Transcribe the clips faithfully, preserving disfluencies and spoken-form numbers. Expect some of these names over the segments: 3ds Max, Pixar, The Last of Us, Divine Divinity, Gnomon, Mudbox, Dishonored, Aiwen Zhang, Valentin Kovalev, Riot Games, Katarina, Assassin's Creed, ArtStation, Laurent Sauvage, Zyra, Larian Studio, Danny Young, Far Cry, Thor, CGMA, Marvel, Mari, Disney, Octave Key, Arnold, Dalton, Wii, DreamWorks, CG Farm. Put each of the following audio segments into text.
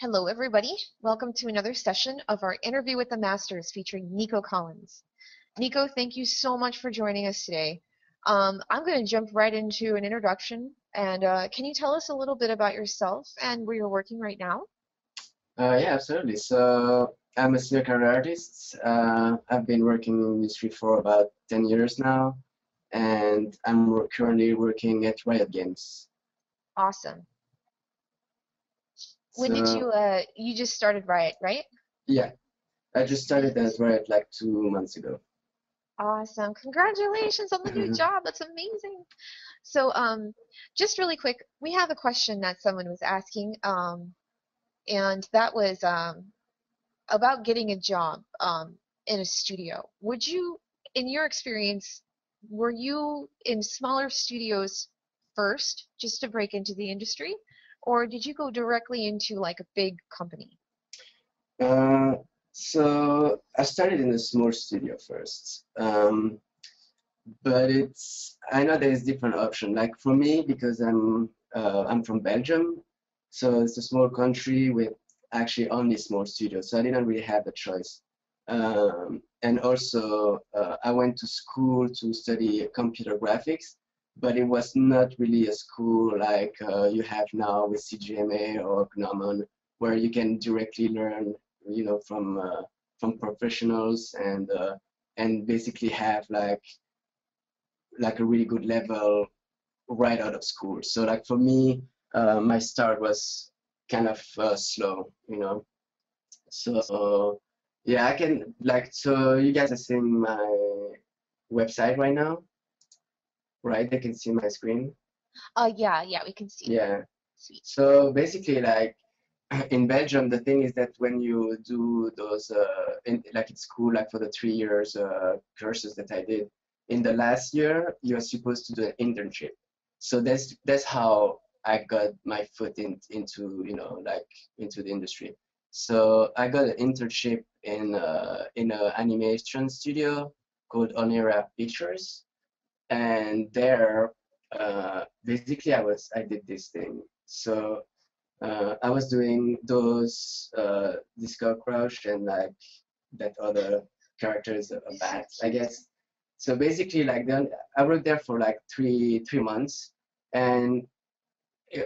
Hello, everybody. Welcome to another session of our Interview with the Masters featuring Nico Collings. Nico, thank you so much for joining us today. Um, I'm going to jump right into an introduction. And uh, can you tell us a little bit about yourself and where you're working right now? Uh, yeah, absolutely. So I'm a serial camera artist. Uh, I've been working in the industry for about ten years now. And I'm currently working at Riot Games. Awesome. When so, did you, uh, you just started Riot, right? Yeah, I just started as Riot like two months ago. Awesome, congratulations on the new job, that's amazing. So um, just really quick, we have a question that someone was asking, um, and that was um, about getting a job um, in a studio. Would you, in your experience, were you in smaller studios first, just to break into the industry? Or did you go directly into like a big company? Uh, so I started in a small studio first, um, but it's I know there's different options. Like for me, because I'm uh, I'm from Belgium, so it's a small country with actually only small studios. So I didn't really have a choice. Um, and also, uh, I went to school to study computer graphics. But it was not really a school like uh, you have now with C G M A or Gnomon, where you can directly learn, you know, from uh, from professionals and uh, and basically have like like a really good level right out of school. So like for me, uh, my start was kind of uh, slow, you know. So yeah, I can like so you guys are seeing my website right now. Right, they can see my screen. Uh, yeah, yeah, we can see. Yeah. Sweet. So basically, like in Belgium, the thing is that when you do those, uh, in, like in school, like for the three years uh, courses that I did, in the last year, you're supposed to do an internship. So that's that's how I got my foot in, into you know like into the industry. So I got an internship in uh, in an animation studio called Oniria Pictures. And there, uh, basically, I was I did this thing. So uh, I was doing those uh, Disco Crouch and like that other characters of bats, I guess. So basically, like then I worked there for like three three months, and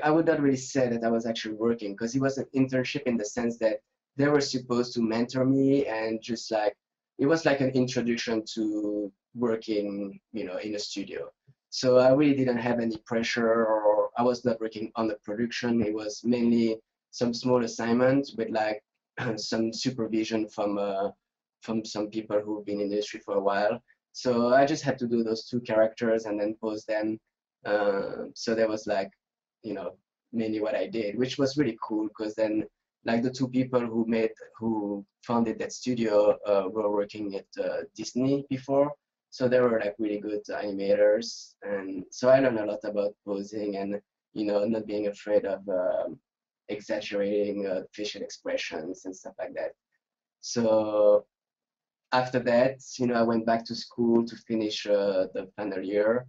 I would not really say that I was actually working because it was an internship in the sense that they were supposed to mentor me and just like it was like an introduction to working, you know, in a studio. So I really didn't have any pressure, or I was not working on the production. It was mainly some small assignments with like some supervision from uh, from some people who've been in the industry for a while. So I just had to do those two characters and then pose them. Uh, so that was like, you know, mainly what I did, which was really cool because then like the two people who made who founded that studio uh, were working at uh, Disney before. So they were like really good animators, and so I learned a lot about posing and, you know, not being afraid of um, exaggerating uh, facial expressions and stuff like that. So after that, you know, I went back to school to finish uh, the final year,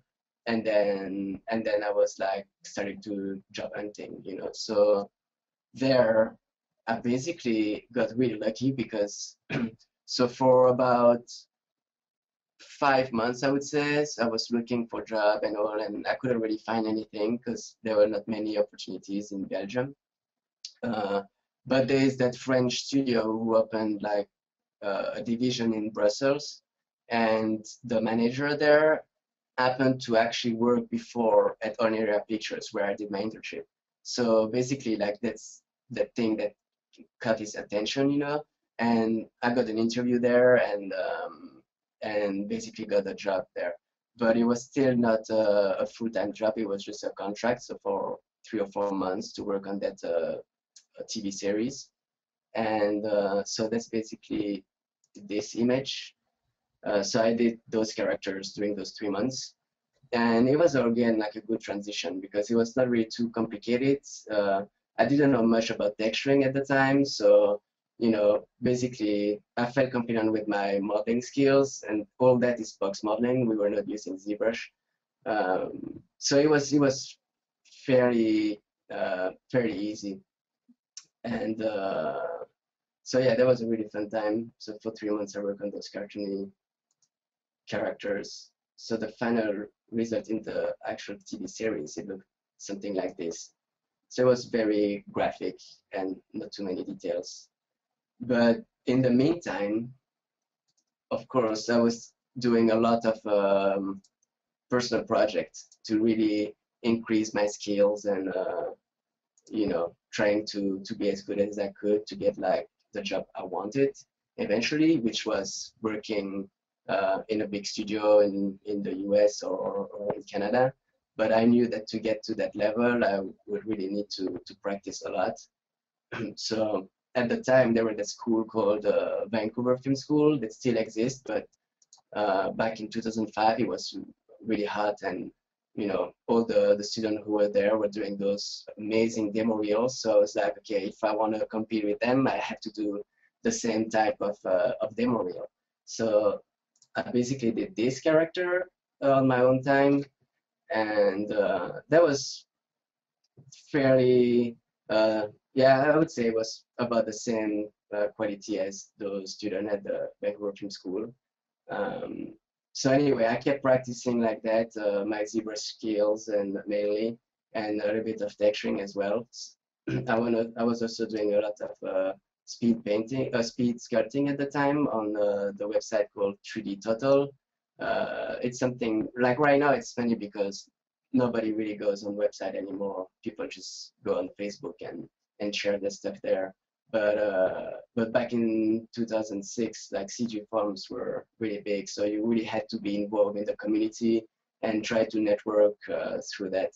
and then and then I was like started to job hunting, you know. So there, I basically got really lucky because so for about five months, I would say, so I was looking for job and all, and I couldn't really find anything because there were not many opportunities in Belgium. Uh, but there is that French studio who opened like uh, a division in Brussels, and the manager there happened to actually work before at Oniria Pictures where I did my internship. So basically, like that's the thing that caught his attention, you know. And I got an interview there, and. Um, and basically got a job there. But it was still not uh, a full-time job, it was just a contract, so for three or four months to work on that uh, T V series. And uh, so that's basically this image. Uh, so I did those characters during those three months. And it was, again, like a good transition because it was not really too complicated. Uh, I didn't know much about texturing at the time, so you know, basically, I felt confident with my modeling skills, and all that is box modeling. We were not using ZBrush, um, so it was it was fairly uh, fairly easy. And uh, so yeah, that was a really fun time. So for three months I worked on those cartoony characters. So the final result in the actual T V series, it looked something like this. So it was very graphic and not too many details. But in the meantime, of course, I was doing a lot of um, personal projects to really increase my skills and, uh, you know, trying to, to be as good as I could to get like the job I wanted eventually, which was working uh, in a big studio in, in the U S or, or in Canada. But I knew that to get to that level, I would really need to, to practice a lot. So at the time, there was a school called uh, Vancouver Film School that still exists, but uh, back in two thousand five, it was really hot, and you know, all the, the students who were there were doing those amazing demo reels. So it's like, okay, if I want to compete with them, I have to do the same type of, uh, of demo reel. So I basically did this character uh, on my own time, and uh, that was fairly, uh, yeah, I would say it was about the same uh, quality as those students at the Vancouver Film School. Um, So anyway, I kept practicing like that, uh, my ZBrush skills and mainly, and a little bit of texturing as well. I, wanna, I was also doing a lot of uh, speed painting, uh, speed sculpting at the time on uh, the website called three D Total. Uh, it's something, like right now it's funny because nobody really goes on website anymore. People just go on Facebook and, and share their stuff there. But, uh, but back in two thousand six, like C G Farms were really big, so you really had to be involved in the community and try to network uh, through that.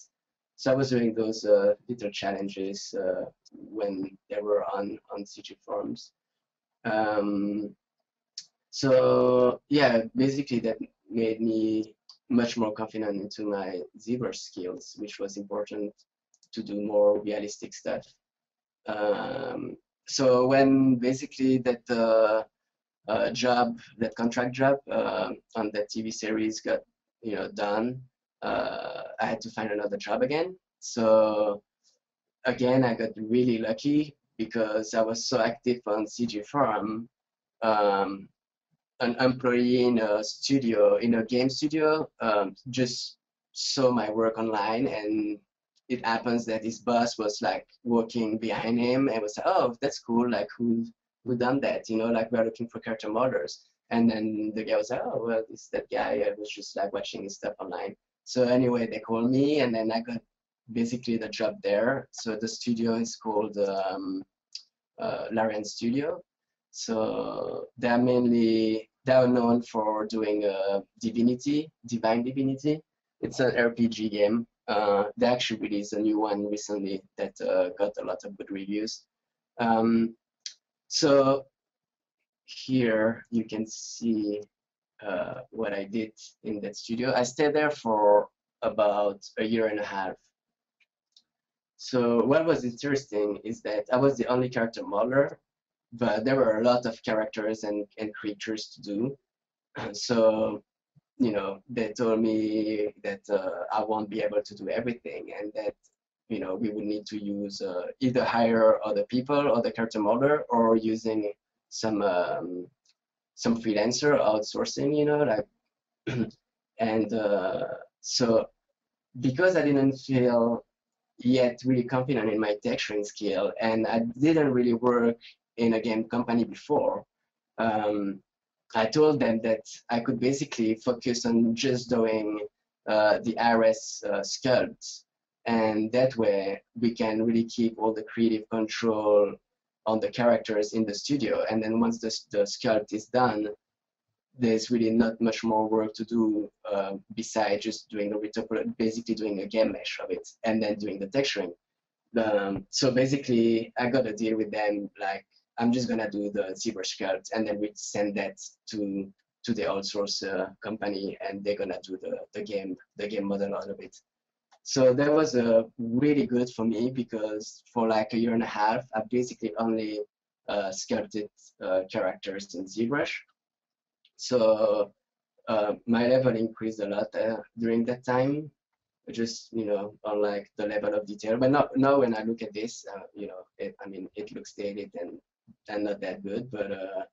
So I was doing those uh, little challenges uh, when they were on, on C G Farms. Um, so yeah, basically that made me much more confident into my ZBrush skills, which was important to do more realistic stuff. Um, So when basically that uh, uh, job, that contract job uh, on that T V series got, you know, done, uh, I had to find another job again. So again, I got really lucky because I was so active on C G Farm, um, an employee in a studio, in a game studio, um, just saw my work online, and it happens that his boss was like walking behind him and was like, oh, that's cool, like who who done that, you know, like we're looking for character models. And then the guy was like, oh, well, it's that guy, I was just like watching his stuff online. So anyway, they called me, and then I got basically the job there. So the studio is called um, uh, Larian Studio. So they're mainly, they're known for doing uh, Divinity, Divine Divinity. It's an R P G game. Uh, they actually released a new one recently that uh, got a lot of good reviews. Um, so here you can see uh, what I did in that studio. I stayed there for about a year and a half. So what was interesting is that I was the only character modeler, but there were a lot of characters and, and creatures to do. So you know, they told me that uh, I won't be able to do everything, and that, you know, we would need to use uh, either hire other people or the character modeler, or using some um, some freelancer outsourcing, you know, like. And uh, so because I didn't feel yet really confident in my texturing skill, and I didn't really work in a game company before, um, I told them that I could basically focus on just doing uh, the I R S uh, sculpt, and that way we can really keep all the creative control on the characters in the studio. And then once the, the sculpt is done, there's really not much more work to do uh, besides just doing a retopology, basically doing a game mesh of it, and then doing the texturing. Um, so basically, I got a deal with them, like, I'm just gonna do the ZBrush sculpt, and then we send that to to the outsource uh, company, and they're gonna do the the game the game model out of it. So that was uh, really good for me, because for like a year and a half, I basically only uh, sculpted uh, characters in ZBrush. So uh, my level increased a lot uh, during that time, just, you know, on like the level of detail. But now, now when I look at this, uh, you know, it, I mean, it looks dated and, and not that good, but uh,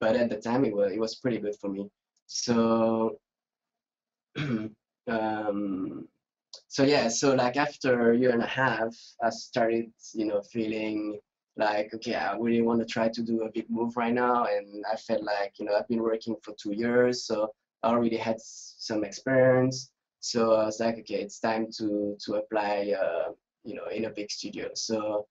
but at the time it was, it was pretty good for me. So, um, so yeah, so like after a year and a half, I started, you know, feeling like, okay, I really want to try to do a big move right now. And I felt like, you know, I've been working for two years, so I already had some experience. So I was like, okay, it's time to to apply, uh, you know, in a big studio. So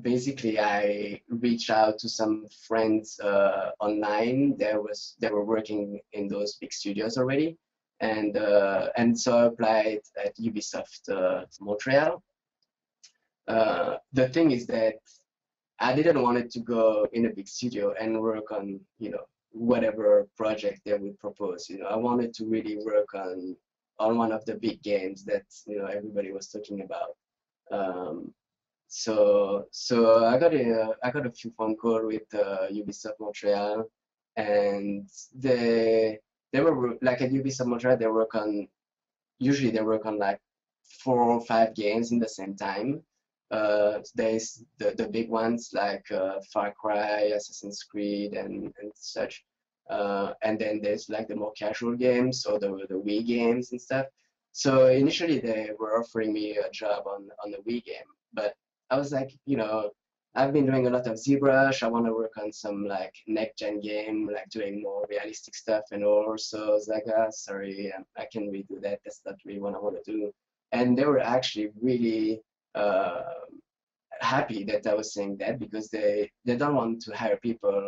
basically, I reached out to some friends uh, online. There was they were working in those big studios already, and uh, and so I applied at Ubisoft uh, Montreal. Uh, the thing is that I didn't want it to go in a big studio and work on, you know, whatever project they would propose. You know, I wanted to really work on on one of the big games that, you know, everybody was talking about. Um, so so I got a I got a few phone calls with uh, Ubisoft Montreal, and they they were like, at Ubisoft Montreal they work on usually they work on like four or five games in the same time. Uh, there's the the big ones like uh, Far Cry, Assassin's Creed, and and such. Uh, and then there's like the more casual games, or the the Wii games and stuff. So initially they were offering me a job on on the Wii game, but I was like, you know, I've been doing a lot of ZBrush. I want to work on some like next gen game, like doing more realistic stuff and all. So I was like, ah, sorry, I can't really do that. That's not really what I want to do. And they were actually really Uh, happy that I was saying that, because they they don't want to hire people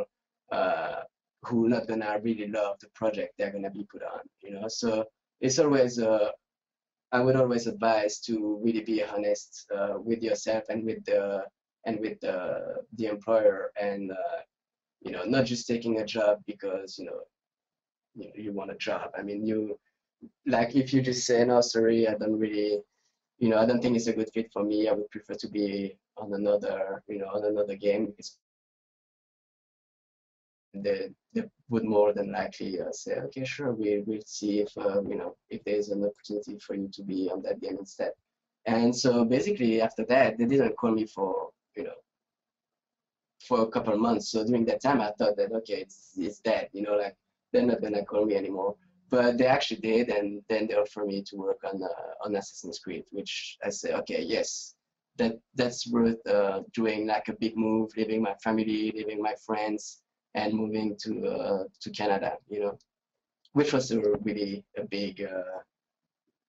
uh, who are not gonna really love the project they're gonna be put on, you know. So it's always uh, I would always advise to really be honest uh, with yourself and with the and with the the employer, and uh, you know, not just taking a job because you know you, you want a job. I mean, you like if you just say no, sorry, I don't really. You know, I don't think it's a good fit for me. I would prefer to be on another, you know, on another game. They, they would more than likely uh, say, okay, sure, we will see if uh, you know, if there's an opportunity for you to be on that game instead. And so basically, after that, they didn't call me for, you know, for a couple of months. So during that time, I thought that okay, it's it's dead. You know, like they're not gonna call me anymore. But they actually did, and then they offered me to work on uh, on Assassin's Creed, which I said, okay, yes, that that's worth uh, doing, like a big move, leaving my family, leaving my friends, and moving to uh, to Canada, you know, which was a really a big uh,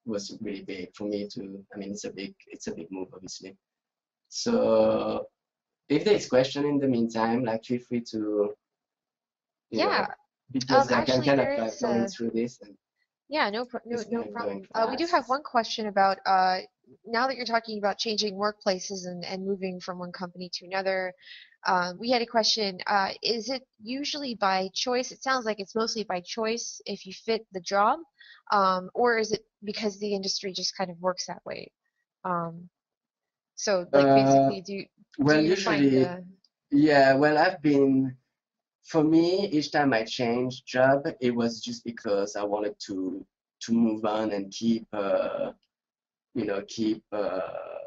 was really big for me to. I mean, it's a big it's a big move, obviously. So, if there is question in the meantime, like feel free to. You yeah. know, Because um, I actually, can kind of going through this. And yeah, no, no, no problem. Uh, we do have one question about, uh, now that you're talking about changing workplaces and, and moving from one company to another, uh, we had a question, uh, is it usually by choice? It sounds like it's mostly by choice if you fit the job, um, or is it because the industry just kind of works that way? Um, so like basically, do, uh, well, do you usually, find the... Yeah, well, I've been... For me, each time I changed job, it was just because I wanted to to move on and keep, uh, you know, keep uh,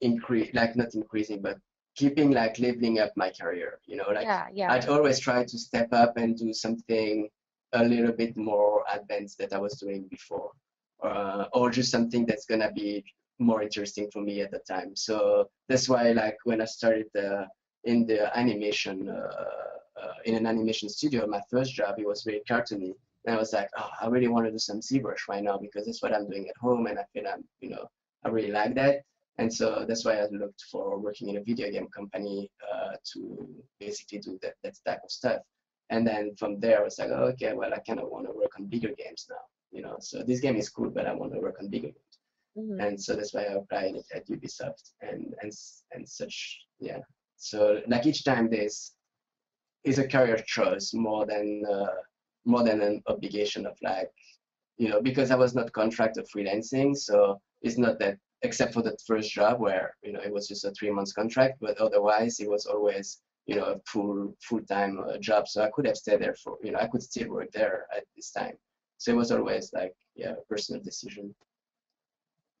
increase like not increasing, but keeping like leveling up my career. You know, like yeah, yeah. I'd always try to step up and do something a little bit more advanced that I was doing before, uh, or just something that's gonna be more interesting for me at the time. So that's why, like when I started the in the animation, uh, uh, in an animation studio, my first job, it was very cartoony. And I was like, oh, I really want to do some ZBrush right now because that's what I'm doing at home, and I feel I'm, you know, I really like that. And so that's why I looked for working in a video game company uh, to basically do that, that type of stuff. And then from there, I was like, oh, okay, well, I kind of want to work on bigger games now, you know. So this game is cool, but I want to work on bigger games. Mm-hmm. And so that's why I applied it at Ubisoft and and and such, yeah. So like each time this is a career choice more than uh, more than an obligation of like, you know, because I was not contracted freelancing, so it's not that, except for the first job where, you know, it was just a three months contract, but otherwise it was always, you know, a full full-time uh, job. So I could have stayed there for, you know, I could still work there at this time. So it was always like, yeah, a personal decision.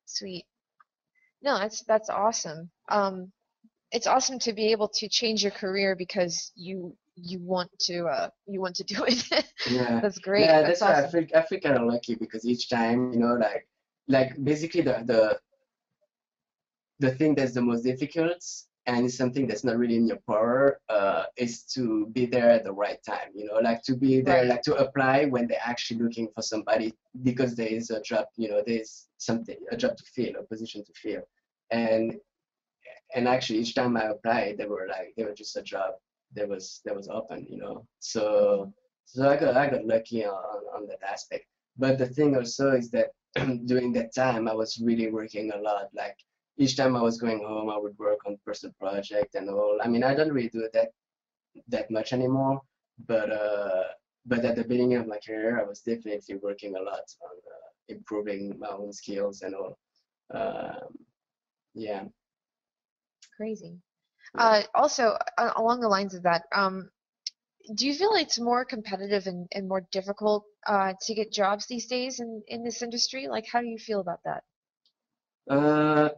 Sweet. No, that's that's awesome. Um, it's awesome to be able to change your career because you you want to uh, you want to do it. Yeah, that's great. Yeah, that's, that's awesome. Why I feel I feel kind of lucky because each time, you know, like like basically the the the thing that's the most difficult and it's something that's not really in your power uh, is to be there at the right time. You know, like to be there, right. like to apply when they're actually looking for somebody because there is a job. You know, there's something a job to fill, a position to fill, and and actually each time I applied, they were like they were just a job that was that was open. You know, so so I got I got lucky on on that aspect. But the thing also is that during that time I was really working a lot, like. Each time I was going home, I would work on personal project and all. I mean, I don't really do that that much anymore. But uh, but at the beginning of my career, I was definitely working a lot on uh, improving my own skills and all. Um, yeah. Crazy. Yeah. Uh, also, uh, along the lines of that, um, do you feel it's more competitive and, and more difficult uh, to get jobs these days in, in this industry? Like, how do you feel about that? Uh.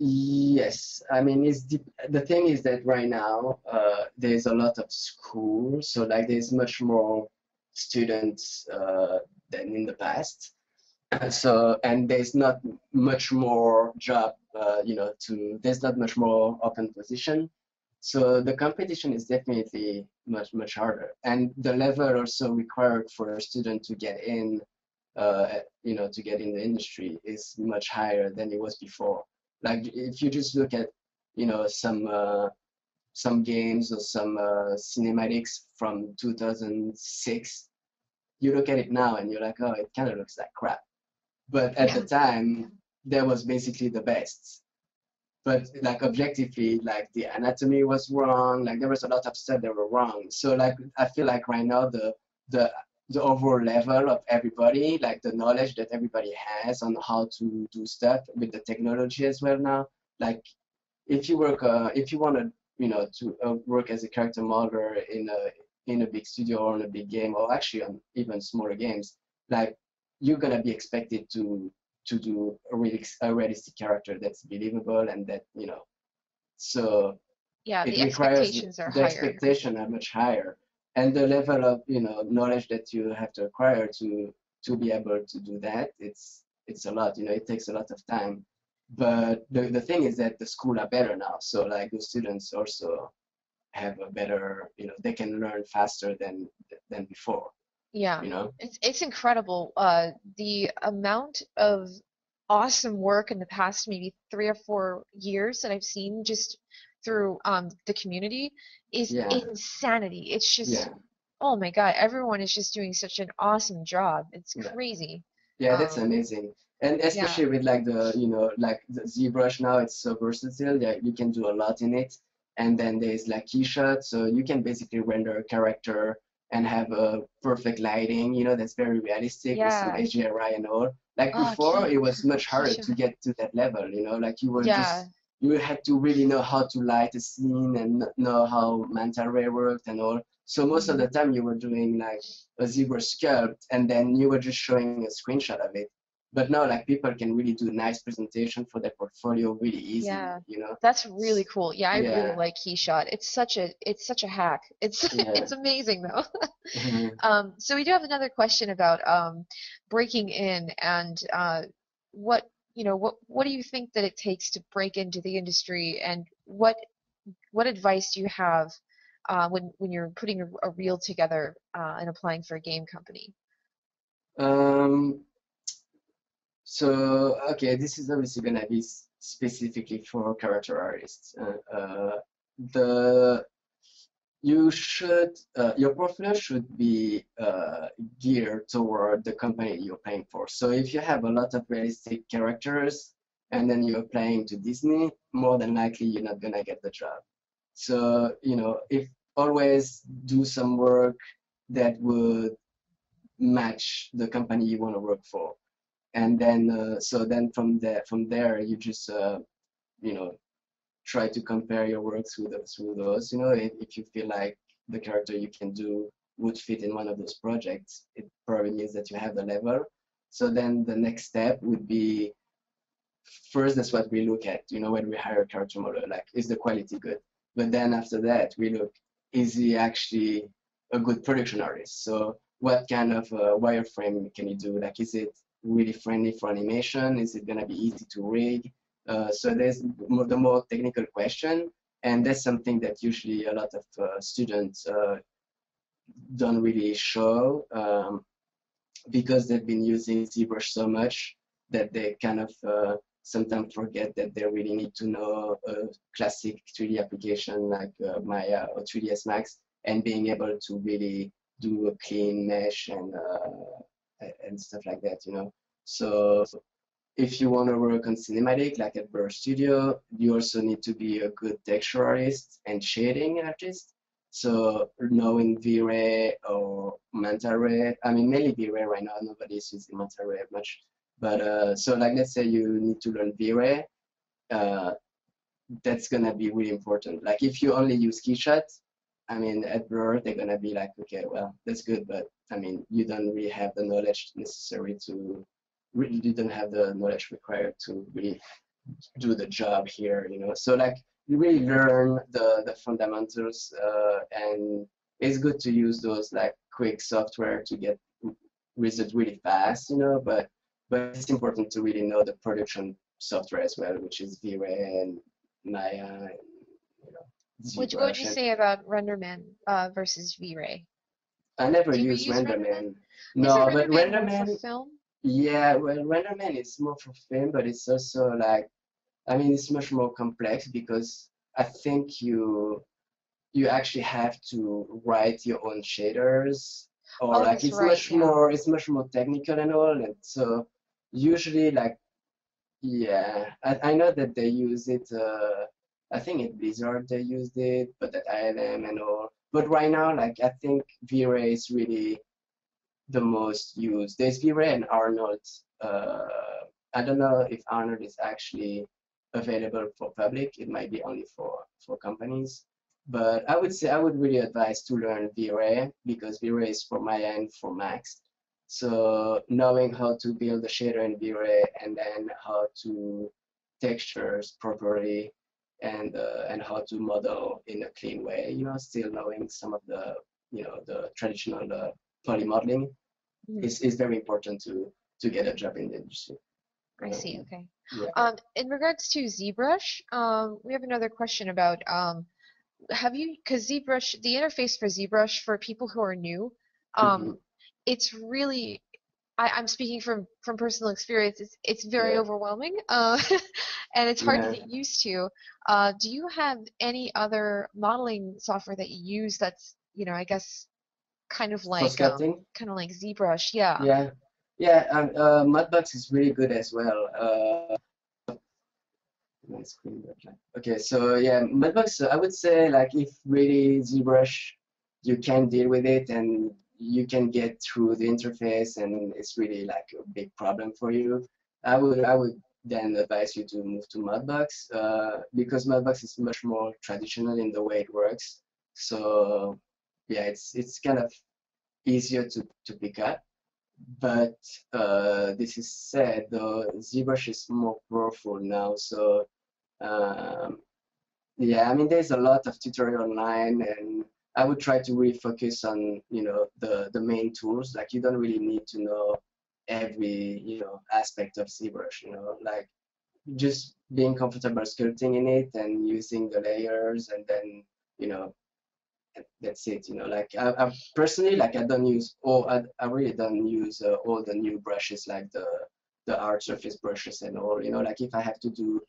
Yes, I mean it's the, the thing is that right now uh, there's a lot of school, so like there's much more students uh, than in the past. So and there's not much more job, uh, you know, to there's not much more open position. So the competition is definitely much much harder, and the level also required for a student to get in, uh, you know, to get in the industry is much higher than it was before. Like if you just look at, you know, some uh, some games or some uh, cinematics from two thousand six, you look at it now and you're like, oh, it kind of looks like crap. But at yeah. the time, that was basically the best. But like objectively, like the anatomy was wrong. Like there was a lot of stuff that were wrong. So like I feel like right now the the the overall level of everybody, like the knowledge that everybody has on how to do stuff with the technology as well now. Like, if you work, uh, if you want to, you know, to uh, work as a character modeler in a in a big studio or in a big game, or actually on even smaller games, like you're gonna be expected to to do a really a realistic character that's believable and that you know. So yeah, the expectations are higher. The expectations are much higher. And the level of you know knowledge that you have to acquire to to be able to do that, it's it's a lot. You know, it takes a lot of time. But the the thing is that the schools are better now, so like the students also have a better you know they can learn faster than than before. Yeah, you know, it's it's incredible uh, the amount of awesome work in the past maybe three or four years that I've seen just through um, the community. Is yeah. insanity. It's just, yeah. oh my God, everyone is just doing such an awesome job. It's crazy. Yeah, um, that's amazing. And especially yeah. with like the, you know, like the ZBrush now, it's so versatile. Yeah, you can do a lot in it. And then there's like Keyshot, so you can basically render a character and have a perfect lighting, you know, that's very realistic yeah. with some H D R I and all. Like oh, before, okay. it was much harder Keyshot. to get to that level, you know, like you were yeah. just... You had to really know how to light a scene and know how manta ray worked and all. So most of the time you were doing like a zebra sculpt and then you were just showing a screenshot of it. But now like people can really do nice presentation for their portfolio really easy. Yeah, you know. That's really cool. Yeah, I yeah. really like Keyshot. It's such a it's such a hack. It's yeah. it's amazing though. mm-hmm. Um, so we do have another question about um, breaking in and uh, what. You know, what what do you think that it takes to break into the industry, and what what advice do you have uh, when when you're putting a, a reel together uh, and applying for a game company? Um. So okay, this is obviously gonna be specifically for character artists. Uh, uh, the you should uh, your portfolio should be uh, geared toward the company you're applying for. So if you have a lot of realistic characters and then you're applying to Disney, more than likely you're not gonna get the job. So you know, if always do some work that would match the company you want to work for, and then uh, so then from there from there you just uh, you know. Try to compare your work through those, through those. You know, if, if you feel like the character you can do would fit in one of those projects, it probably means that you have the level. So then the next step would be, first, that's what we look at, you know, when we hire a character model, like, is the quality good? But then after that, we look, is he actually a good production artist? So what kind of uh, wireframe can you do? Like, is it really friendly for animation? Is it going to be easy to rig? Uh, so there's more, the more technical question, and that's something that usually a lot of uh, students uh, don't really show um, because they've been using ZBrush so much that they kind of uh, sometimes forget that they really need to know a classic three D application like uh, Maya or three D S Max, and being able to really do a clean mesh and uh, and stuff like that, you know. So if you want to work on cinematic, like at Blur Studio, you also need to be a good texture artist and shading artist. So knowing V-Ray or Manta Ray, I mean mainly V-Ray right now. Nobody's using Manta Ray much. But uh, so like, let's say you need to learn V-Ray, uh, that's gonna be really important. Like if you only use Keyshot, I mean at Blur, they're gonna be like, okay, well, that's good, but I mean, you don't really have the knowledge necessary to, really didn't have the knowledge required to really do the job here, you know? So like you really learn the, the fundamentals uh, and it's good to use those like quick software to get results really fast, you know, but But it's important to really know the production software as well, which is V-Ray and Maya. And, you know, which, what would you say about RenderMan uh, versus V-Ray? I never used use RenderMan. RenderMan. No, RenderMan but RenderMan for film? Yeah, well, RenderMan is more for film, but it's also like, I mean, it's much more complex because I think you you actually have to write your own shaders, or oh, like it's right, much yeah. more, it's much more technical and all, and so. Usually, like, yeah, I, I know that they use it. Uh, I think at Blizzard they used it, but at I L M and all. But right now, like, I think V-Ray is really the most used. There's V-Ray and Arnold. Uh, I don't know if Arnold is actually available for public. It might be only for for companies. But I would say I would really advise to learn V-Ray because V-Ray is for Maya and for Max. So knowing how to build a shader in V-Ray and then how to textures properly and uh, and how to model in a clean way, you know, still knowing some of the, you know, the traditional uh, poly modeling mm. is, is very important to to get a job in the industry. I see. Okay. Yeah. Um, in regards to ZBrush, um, we have another question about um, have you, because ZBrush, the interface for ZBrush for people who are new. Um, mm-hmm. It's really, I, I'm speaking from, from personal experience, it's, it's very yeah. overwhelming uh, and it's hard yeah. to get used to. Uh, do you have any other modeling software that you use that's, you know, I guess kind of like um, kind of like ZBrush? Yeah. Yeah, yeah. Um, uh, Mudbox is really good as well. Uh, my screen, okay, so yeah, Mudbox, I would say like if really ZBrush, you can deal with it and you can get through the interface and it's really like a big problem for you, I would I would then advise you to move to Mudbox uh, because Mudbox is much more traditional in the way it works. So yeah, it's it's kind of easier to, to pick up. But uh, this is said, though, ZBrush is more powerful now. So um, yeah, I mean, there's a lot of tutorial online and I would try to really focus on, you know, the, the main tools. Like you don't really need to know every, you know, aspect of ZBrush, you know, like just being comfortable sculpting in it and using the layers and then, you know, that's it, you know, like I, I personally, like I don't use, all, I, I really don't use uh, all the new brushes, like the, the hard surface brushes and all, you know, like if I have to do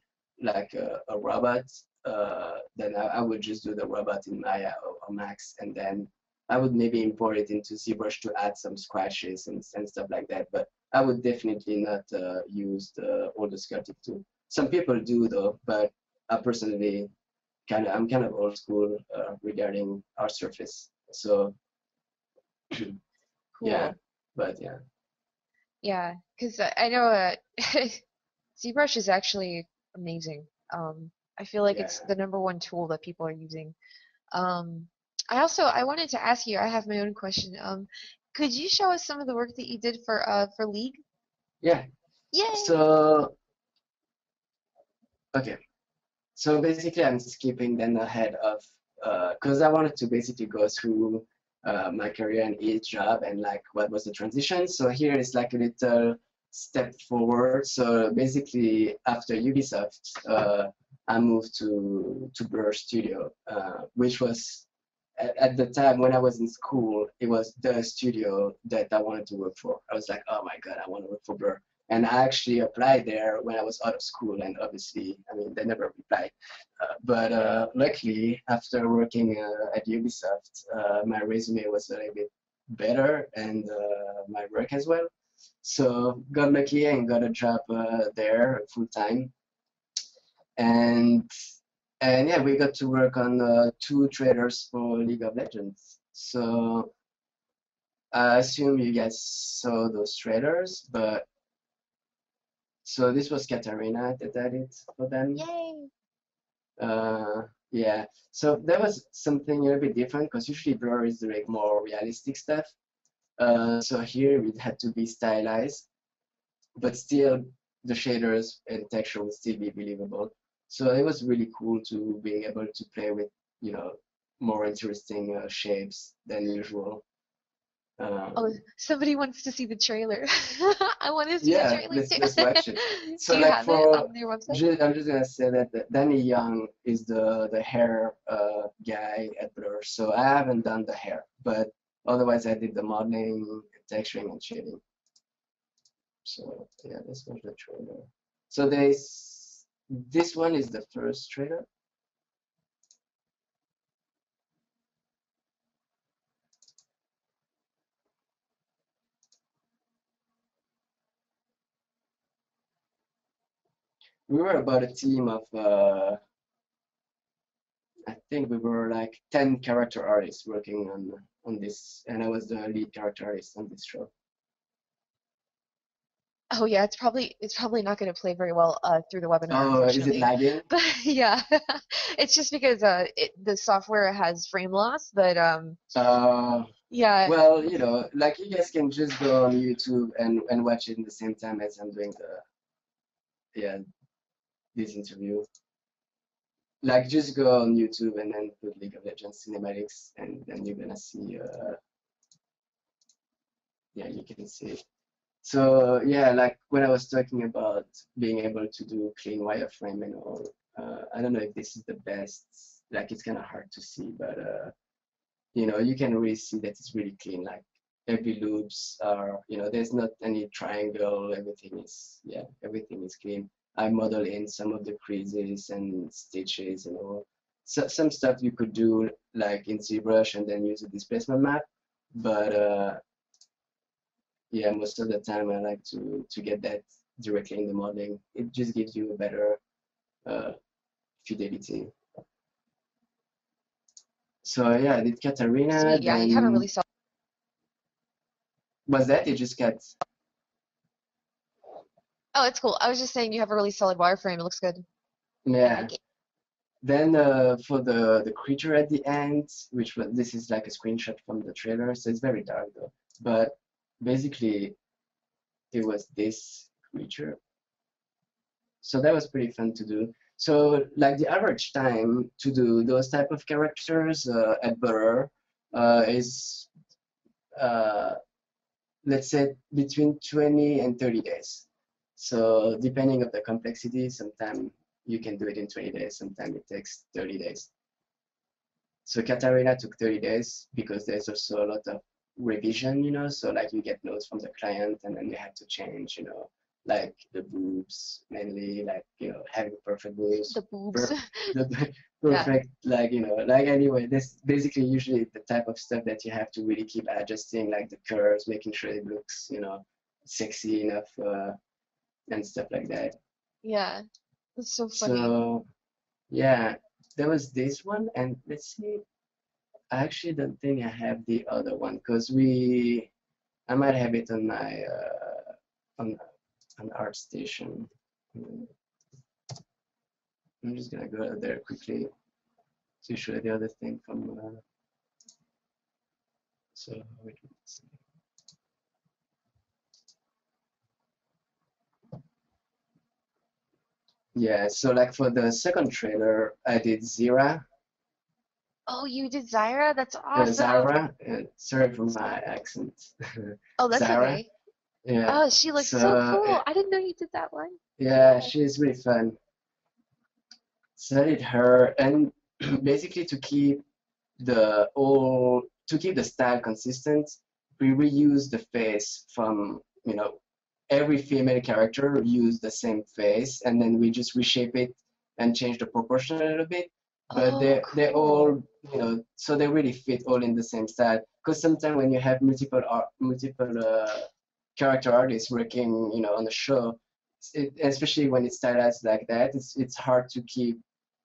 like a, a robot, Uh, then I, I would just do the robot in Maya or, or Max, and then I would maybe import it into ZBrush to add some scratches and, and stuff like that. But I would definitely not uh, use the, all the sculpting tool. Some people do though, but I personally kind of I'm kind of old school uh, regarding our surface. So cool. yeah, but yeah, yeah, because I know uh, ZBrush is actually amazing. Um, I feel like yeah. it's the number one tool that people are using. Um, I also I wanted to ask you. I have my own question. Um, could you show us some of the work that you did for uh for League? Yeah. Yeah. So. Okay. So basically, I'm skipping then ahead of because uh, I wanted to basically go through uh, my career and each job and like what was the transition. So here is like a little step forward. So basically, after Ubisoft, uh, I moved to to Blur Studio, uh, which was at, at the time when I was in school, it was the studio that I wanted to work for. I was like, oh my god, I want to work for Blur. And I actually applied there when I was out of school, and obviously, I mean, they never replied. Uh, but uh, luckily, after working uh, at Ubisoft, uh, my resume was a little bit better, and uh, my work as well. So got lucky and got a job uh, there full time. And and yeah, we got to work on uh, two trailers for League of Legends. So I assume you guys saw those trailers, but. So this was Katarina that did it for them. Yay! Uh, yeah. So that was something a little bit different because usually Blur is doing more realistic stuff. Uh, so here it had to be stylized, but still the shaders and texture would still be believable. So it was really cool to being able to play with, you know, more interesting uh, shapes than usual. Um, oh, somebody wants to see the trailer. I want to see yeah, the trailer let's, too. Let's watch it. So Do you like have for, it on your website? Just, I'm just gonna say that, that Danny Young is the the hair uh, guy at Blur. So I haven't done the hair, but otherwise I did the modeling, texturing, and shading. So yeah, let's watch the trailer. So there's this one is the first trailer. We were about a team of, uh, I think we were like ten character artists working on on this, and I was the lead character artist on this show. Oh yeah, it's probably it's probably not going to play very well uh, through the webinar. Oh, is it lagging? But yeah, it's just because uh, it, the software has frame loss, but um. Uh, yeah. Well, you know, like you guys can just go on YouTube and and watch it in the same time as I'm doing the, yeah. This interview, like just go on YouTube and then put League of Legends cinematics, and then you're gonna see. Uh, yeah, you can see it. So yeah, like when I was talking about being able to do clean wireframe and all, uh, I don't know if this is the best. Like it's kind of hard to see, but uh, you know, you can really see that it's really clean. Like every loops are, you know, there's not any triangle. Everything is, yeah, everything is clean. I model in some of the creases and stitches and all. So, some stuff you could do like in ZBrush and then use a displacement map, but uh, yeah, most of the time I like to, to get that directly in the modeling. It just gives you a better uh, fidelity. So yeah, I did Katarina. So, yeah, you haven't really saw. Was that it just got? Oh, it's cool. I was just saying you have a really solid wireframe. It looks good. Yeah. Like then uh, for the the creature at the end, which was this is like a screenshot from the trailer, so it's very dark though. But basically, it was this creature. So that was pretty fun to do. So like the average time to do those type of characters uh, at Blur uh, is uh, let's say between twenty and thirty days. So depending on the complexity, sometimes you can do it in twenty days, sometimes it takes thirty days. So Katarina took thirty days because there's also a lot of revision, you know, so like you get notes from the client and then you have to change, you know, like the boobs mainly, like, you know, having perfect boobs. The boobs. Per the perfect, yeah. Like, you know, like anyway, this basically usually the type of stuff that you have to really keep adjusting, like the curves, making sure it looks, you know, sexy enough. Uh, and stuff like that. Yeah, that's so funny. So, yeah, there was this one, and let's see. I actually don't think I have the other one because we, I might have it on my uh, on on ArtStation. I'm just gonna go out there quickly to show the other thing from. Uh, So wait, wait, see. Yeah, so like for the second trailer, I did Zyra. Oh, you did Zyra? That's awesome. Yeah, Zyra. Uh, sorry for my accent. Oh, that's Zyra. Okay. Yeah. Oh, she looks so, so cool. It, I didn't know you did that one. Yeah, yeah. She's really fun. So I did her, and basically to keep the all to keep the style consistent, we reuse the face from you know every female character used the same face, and then we just reshape it and change the proportion a little bit. But oh, they cool. they all you know so they really fit all in the same style. Because sometimes when you have multiple art, multiple uh, character artists working you know on the show, it, especially when it's stylized like that, it's it's hard to keep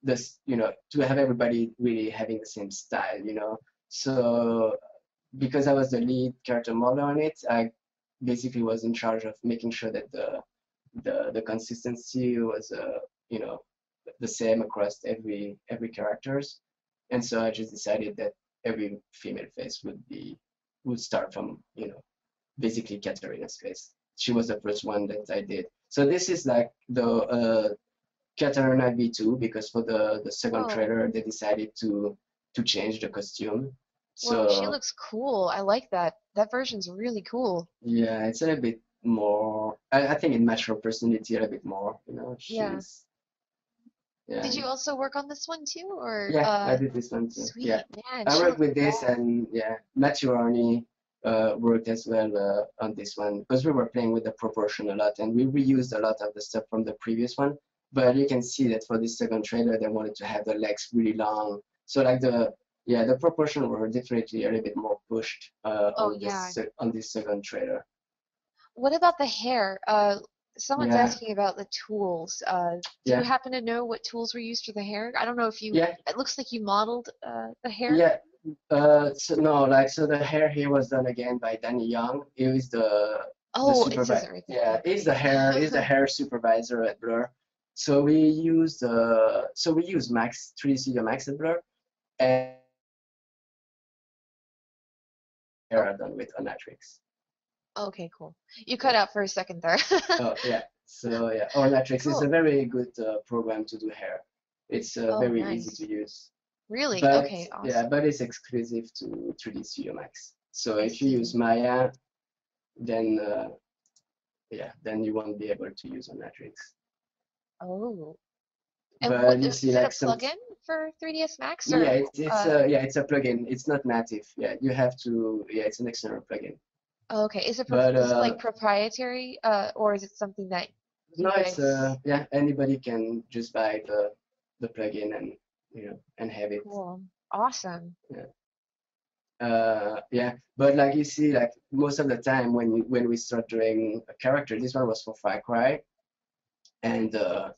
this you know to have everybody really having the same style you know. So because I was the lead character model on it, I basically was in charge of making sure that the the the consistency was uh, you know. the same across every every characters, and so I just decided that every female face would be would start from you know basically Katarina's face. She was the first one that I did. So this is like the uh, Katarina V two, because for the the second oh. trailer they decided to to change the costume. So wow, she looks cool. I like that. That version's really cool. Yeah, it's a little bit more. I, I think it matched her personality a little bit more. You know, she's. Yeah. Yeah. Did you also work on this one too, or? Yeah, uh, I did this one too. Sweet, yeah, man, I worked with this, bad. and yeah, Maturani uh, worked as well uh, on this one, because we were playing with the proportion a lot, and we reused a lot of the stuff from the previous one. But you can see that for this second trailer, they wanted to have the legs really long. So like the yeah, the proportion were definitely a little bit more pushed uh, oh, on yeah. this on this second trailer. What about the hair? Uh, Someone's yeah. asking about the tools. Uh, do yeah. you happen to know what tools were used for the hair? I don't know if you. Yeah. It looks like you modeled uh, the hair. Yeah. Uh, so no, like so the hair here was done again by Danny Young. He was the. Oh, the it says it right there. Yeah, he's the hair. He's the hair supervisor at Blur. So we used uh, so we used Max three D Studio Max at Blur, and hair are done with Ornatrix. Okay, cool. You cut out for a second there. Oh, yeah. So, yeah. Ornatrix cool. is a very good uh, program to do hair. It's uh, oh, very nice. easy to use. Really? But, okay, awesome. Yeah, but it's exclusive to three D Studio Max. So I if see. you use Maya, then, uh, yeah, then you won't be able to use Ornatrix. Oh. And but what, you see, is like it a plugin some... for three D S Max? Or, yeah, it's, it's, uh, uh, yeah, it's a plugin. It's not native. Yeah, you have to, yeah, it's an external plugin. Oh, okay, is it, but, uh, is it like proprietary, uh, or is it something that? No, guys... it's uh, yeah, anybody can just buy the the plugin and you know and have it. Cool, awesome. Yeah, uh, yeah, but like you see, like most of the time when you, when we start doing a character, this one was for Far Cry, and uh,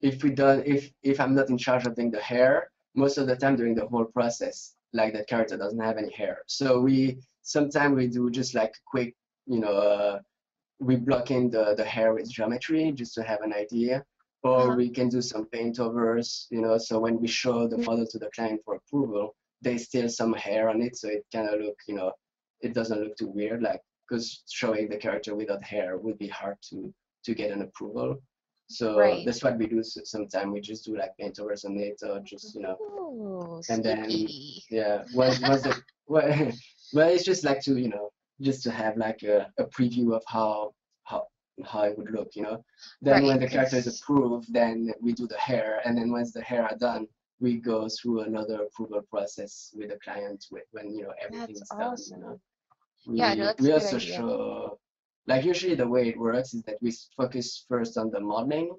if we don't, if if I'm not in charge of doing the hair, most of the time during the whole process, like that character doesn't have any hair, so we. Sometimes we do just like quick, you know, uh, we block in the, the hair with geometry just to have an idea, or uh-huh. we can do some paint overs, you know, so when we show the model to the client for approval, there's still some hair on it, so it kind of look, you know, it doesn't look too weird, like, because showing the character without hair would be hard to, to get an approval. So right. that's what we do sometimes. We just do like paint overs on it, or just, you know, Ooh, and sticky. then, yeah, once, once the, well, Well, it's just like to, you know, just to have like a, a preview of how, how how it would look, you know. Then right. when the character is approved, then we do the hair. And then once the hair are done, we go through another approval process with the client with, when, you know, everything's that's done, awesome. you know. We, yeah, no, that's we also idea. show, like usually the way it works is that we focus first on the modeling.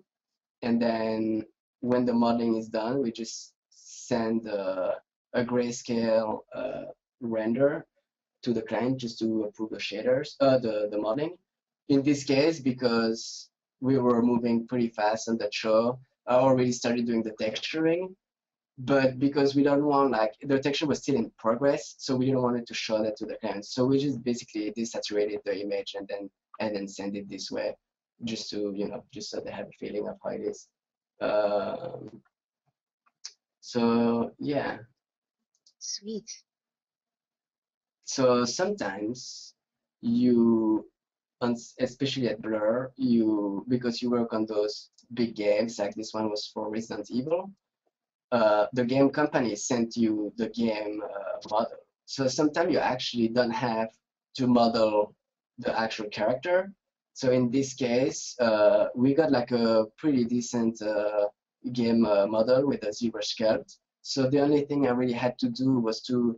And then when the modeling is done, we just send uh, a grayscale uh, render to the client just to approve the shaders, uh, the, the modeling. In this case, because we were moving pretty fast on that show, I already started doing the texturing, but because we don't want, like, the texture was still in progress, so we didn't want it to show that to the client. So we just basically desaturated the image and then and then send it this way, just to, you know, just so they have a feeling of how it is. Um, so, yeah. Sweet. So sometimes you, especially at Blur, you because you work on those big games, like this one was for Resident Evil, uh, the game company sent you the game uh, model. So sometimes you actually don't have to model the actual character. So in this case, uh, we got like a pretty decent uh, game uh, model with a ZBrush sculpt. So the only thing I really had to do was to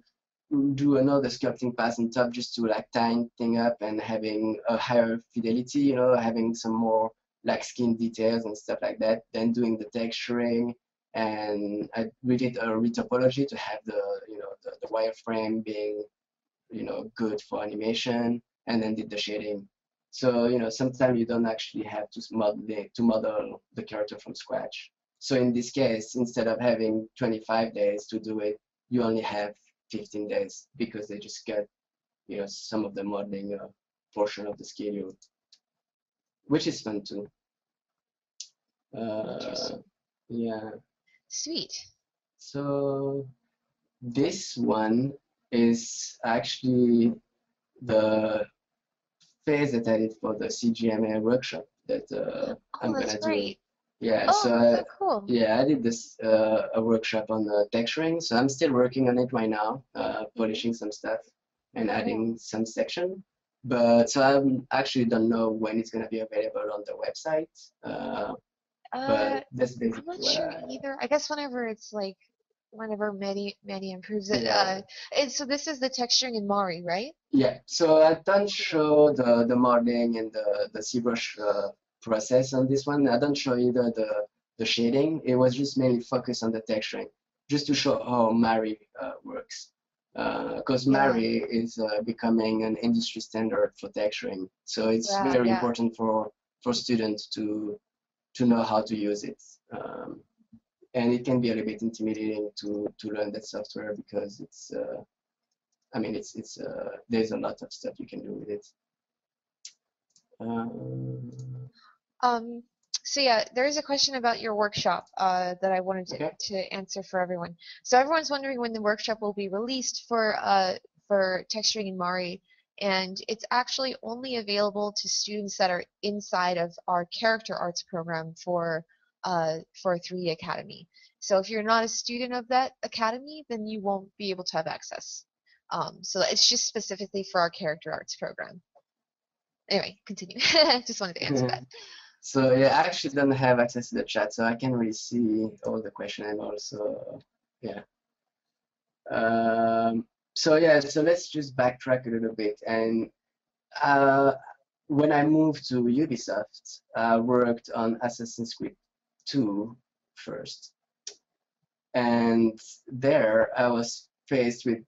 do another sculpting pass on top, just to like tying thing up and having a higher fidelity, you know, having some more like skin details and stuff like that. Then doing the texturing, and I, we did a retopology to have the you know the, the wireframe being you know good for animation, and then did the shading. So you know sometimes you don't actually have to model the, to model the character from scratch. So in this case, instead of having twenty-five days to do it, you only have fifteen days because they just got, you know, some of the modeling uh, portion of the schedule, which is fun too. Uh, yeah. Sweet. So this one is actually the phase that I did for the C G M A workshop that uh, oh, I'm gonna great. do. Yeah, oh, so I, cool. yeah, I did this uh, a workshop on uh, texturing, so I'm still working on it right now, uh, polishing some stuff and okay. adding some section. But so I actually don't know when it's gonna be available on the website. Uh, uh, but that's basically I'm not sure I, either. I guess whenever it's like, whenever Mehdi Mehdi improves it. Yeah. Uh, and so this is the texturing in Mari, right? Yeah. So I don't show the the modeling and the the ZBrush. Uh, process on this one. I don't show either the, the shading. It was just mainly focused on the texturing, just to show how Mari uh, works. Because uh, Mari yeah. is uh, becoming an industry standard for texturing. So it's yeah, very yeah. important for, for students to, to know how to use it. Um, and it can be a little bit intimidating to, to learn that software because it's, uh, I mean, it's, it's, uh, there's a lot of stuff you can do with it. Um, Um, so yeah, there is a question about your workshop uh, that I wanted to, okay. to answer for everyone. So everyone's wondering when the workshop will be released for uh, for texturing in Mari, and it's actually only available to students that are inside of our character arts program for uh, for three D Academy. So if you're not a student of that academy, then you won't be able to have access. Um, so it's just specifically for our character arts program. Anyway, continue. I just wanted to answer yeah. that. So yeah, I actually don't have access to the chat, so I can't really see all the questions and also, yeah. Um, so yeah, so let's just backtrack a little bit. And uh, when I moved to Ubisoft, I worked on Assassin's Creed two first. And there I was faced with,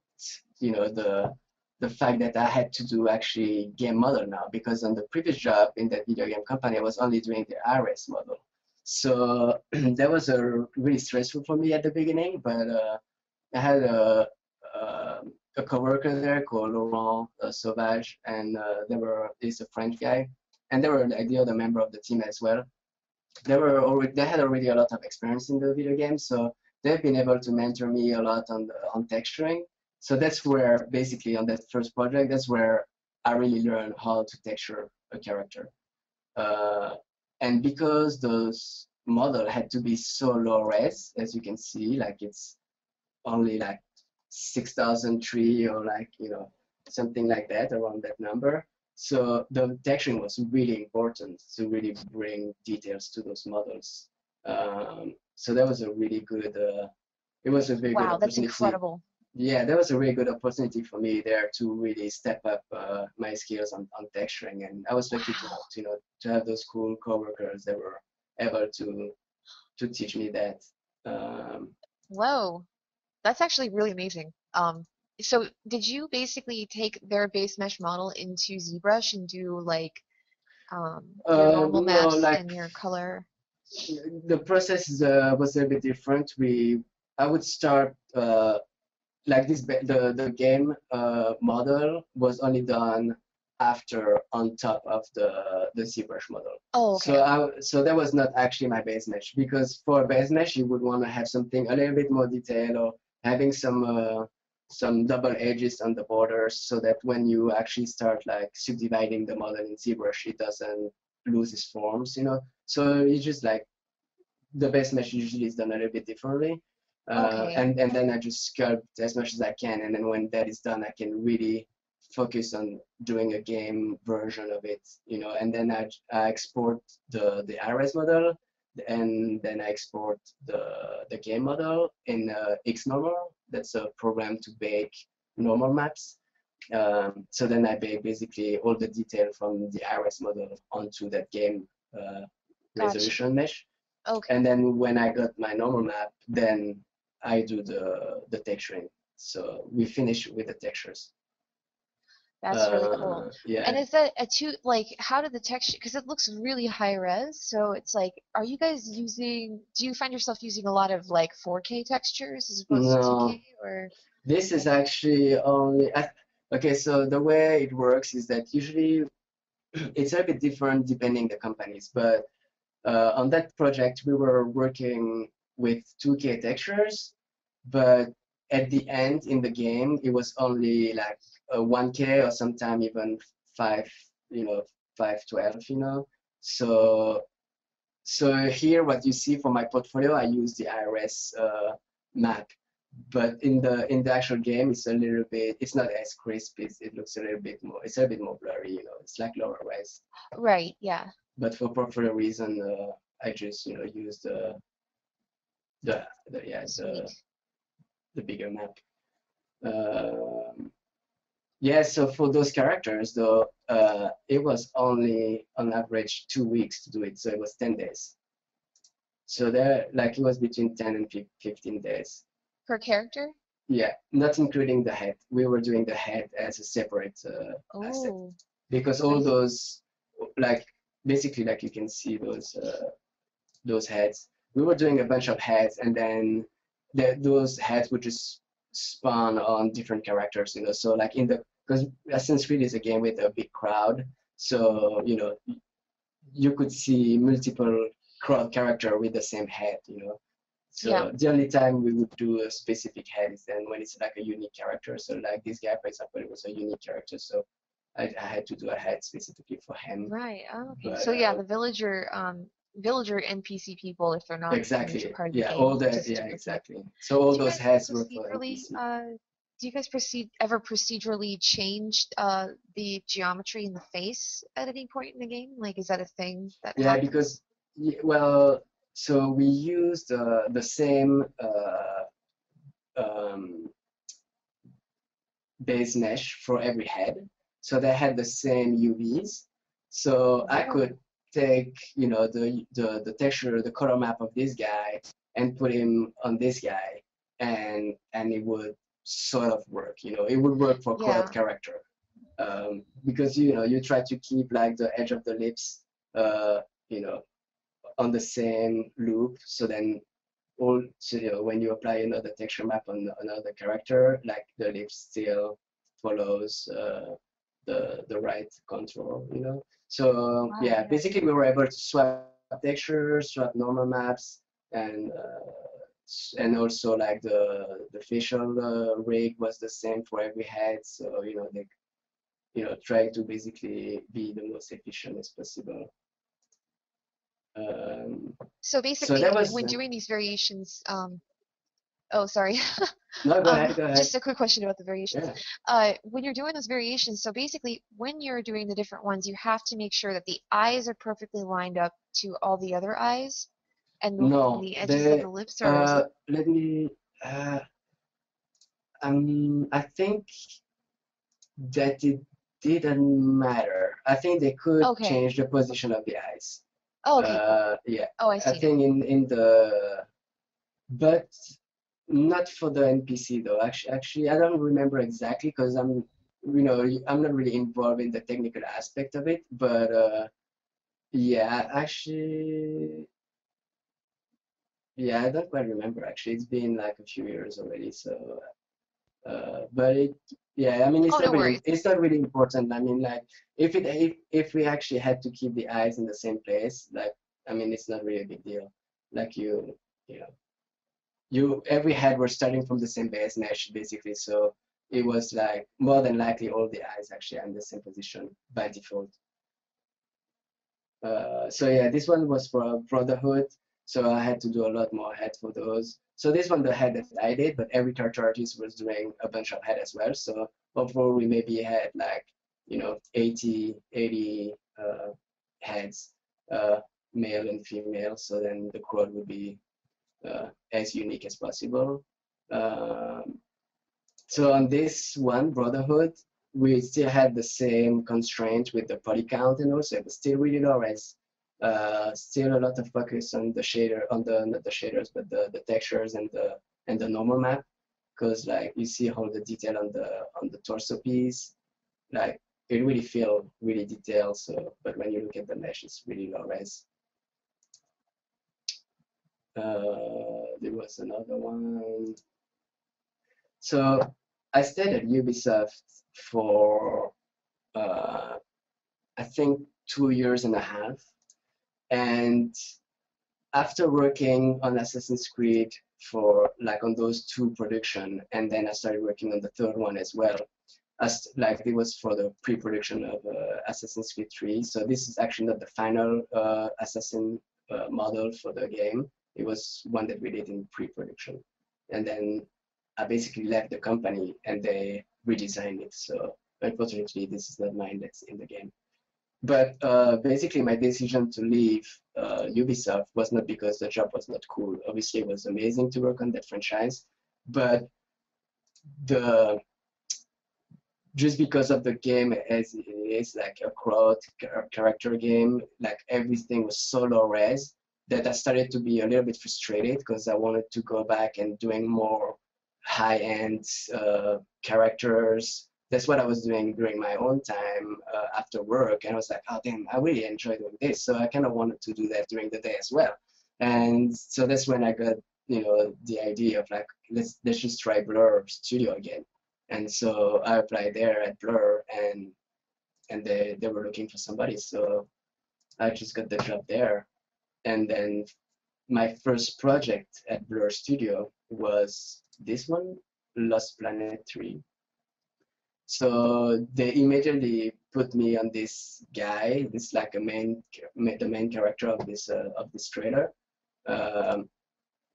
you know, the the fact that I had to do actually game model now, because on the previous job in that video game company, I was only doing the iris model. So that was a really stressful for me at the beginning, but uh, I had a, uh, a coworker there called Laurent uh, Sauvage, and uh, they were, he's a French guy, and they were like the other member of the team as well. They, were already, they had already a lot of experience in the video game, so they've been able to mentor me a lot on, the, on texturing. So that's where, basically, on that first project, that's where I really learned how to texture a character. Uh, and because those models had to be so low res, as you can see, like it's only like six thousand three or like, you know, something like that, around that number. So the texturing was really important to really bring details to those models. Um, so that was a really good, uh, it was a very wow, good opportunity. Wow, that's incredible. Yeah, that was a really good opportunity for me there to really step up uh, my skills on, on texturing, and I was lucky wow. to have, you know, to have those cool coworkers that were able to to teach me that. Um, Whoa, that's actually really amazing. Um, so did you basically take their base mesh model into ZBrush and do like um, your normal um, maps no, like, and your color? The process uh, was a bit different. We I would start. Uh, Like this, the the game uh, model was only done after on top of the the ZBrush model. Oh, okay. So I, so that was not actually my base mesh, because for base mesh you would want to have something a little bit more detailed, or having some uh, some double edges on the borders so that when you actually start like subdividing the model in ZBrush, it doesn't lose its forms, you know? So it's just like the base mesh usually is done a little bit differently. Uh, okay. and, and then I just sculpt as much as I can. And then when that is done, I can really focus on doing a game version of it, you know, and then I, I export the, the iRes model, and then I export the, the game model in uh, XNormal. That's a program to bake normal maps. Um, so then I bake basically all the detail from the iRes model onto that game uh, resolution gotcha. mesh. Okay. And then when I got my normal map, then I do the, the texturing. So we finish with the textures. That's uh, really cool. Yeah. And is that a two, like, how did the texture, because it looks really high res, so it's like, are you guys using, do you find yourself using a lot of like four K textures as opposed no. to two K? Or? This is actually only, I, okay, so the way it works is that usually it's a bit different depending the companies, but uh, on that project we were working with two K textures, but at the end in the game it was only like Uh, one K or sometimes even five, you know, five twelve, you know. So, so here what you see for my portfolio, I use the iRes uh, map, but in the in the actual game, it's a little bit, it's not as crisp. It's, it looks a little bit more, it's a bit more blurry, you know. It's like lower res. Right. Yeah. But for portfolio reason, uh, I just you know use the the, the yeah the the bigger map. Um, Yeah, so for those characters, though, uh, it was only on average two weeks to do it, so it was ten days. So there, like, it was between ten and fifteen days per character. Yeah, not including the head. We were doing the head as a separate uh, oh. asset because all those, like, basically, like you can see those uh, those heads. We were doing a bunch of heads, and then the, those heads would just spawn on different characters, you know. So like in the, because Assassin's Creed is a game with a big crowd, so you know you could see multiple crowd character with the same head, you know. So yeah. the only time we would do a specific head is then when it's like a unique character. So like this guy, for example, it was a unique character, so I, I had to do a head specifically for him. Right. Oh, okay. But, so yeah, uh, the villager. Um... Villager N P C people, if they're not exactly part of yeah, the all that yeah, exactly. So all those heads were for uh, do you guys proceed ever procedurally change uh, the geometry in the face at any point in the game? Like, is that a thing? That yeah, happens? Because well, so we used uh, the same uh, um, base mesh for every head, so they had the same U Vs. So yeah. I could take you know the, the the texture, the color map of this guy, and put him on this guy, and and it would sort of work. You know, it would work for yeah. colored character, um, because you know you try to keep like the edge of the lips, uh, you know, on the same loop. So then, all so you know, when you apply another texture map on another character, like the lips still follows uh, the the right contour. You know. So wow, yeah, basically we were able to swap textures, swap normal maps, and uh, and also like the the facial uh, rig was the same for every head. So you know they, you know, try to basically be the most efficient as possible. Um, so basically, so was, when doing these variations, um, oh sorry, no, go ahead, go ahead. Um, just a quick question about the variations. Yeah. Uh, when you're doing those variations, so basically when you're doing the different ones, you have to make sure that the eyes are perfectly lined up to all the other eyes, and no, the edges they, of the lips are. Uh, let me. Uh, um, I think that it didn't matter. I think they could okay. change the position of the eyes. Oh. Okay. Uh, yeah. Oh, I see. I think in in the, but. Not for the N P C though. Actually, actually, I don't remember exactly because I'm, you know, I'm not really involved in the technical aspect of it. But uh, yeah, actually, yeah, I don't quite remember. Actually, it's been like a few years already. So, uh, but it, yeah, I mean, it's oh, not really, worries. it's not really important. I mean, like, if it, if if we actually had to keep the eyes in the same place, like, I mean, it's not really a big deal. Like you, you know. you every head were starting from the same base mesh basically, so it was like more than likely all the eyes actually are in the same position by default. Uh, so yeah, this one was for Brotherhood, so I had to do a lot more heads for those. So this one, the head that I did, but every character artist was doing a bunch of head as well. So overall, we maybe had like, you know, eighty, eighty uh, heads, uh, male and female. So then the crowd would be uh, as unique as possible. Um, so on this one, Brotherhood, we still had the same constraint with the poly count, and also it was still really low res. Uh, still a lot of focus on the shader, on the not the shaders, but the, the textures and the and the normal map, because like you see all the detail on the on the torso piece, like it really feel really detailed. So, but when you look at the mesh, it's really low res. Uh, there was another one. So I stayed at Ubisoft for uh, I think two years and a half. And after working on Assassin's Creed for like on those two production, and then I started working on the third one as well, as like it was for the pre-production of uh, Assassin's Creed three. So this is actually not the final uh, Assassin uh, model for the game. It was one that we did in pre-production, and then I basically left the company and they redesigned it. So unfortunately, this is not mine that's in the game. But uh, basically, my decision to leave uh, Ubisoft was not because the job was not cool. Obviously, it was amazing to work on that franchise, but the just because of the game as it is, like a crowd character game, like everything was so low res that I started to be a little bit frustrated because I wanted to go back and doing more high-end uh, characters. That's what I was doing during my own time uh, after work, and I was like, oh damn, I really enjoy doing this, so I kind of wanted to do that during the day as well. And so that's when I got, you know, the idea of like, let's let's just try Blur Studio again. And so I applied there at Blur, and and they they were looking for somebody, so I just got the job there. And then my first project at Blur Studio was this one, Lost Planet three. So they immediately put me on this guy, this like a main, the main character of this uh, of this trailer. Um,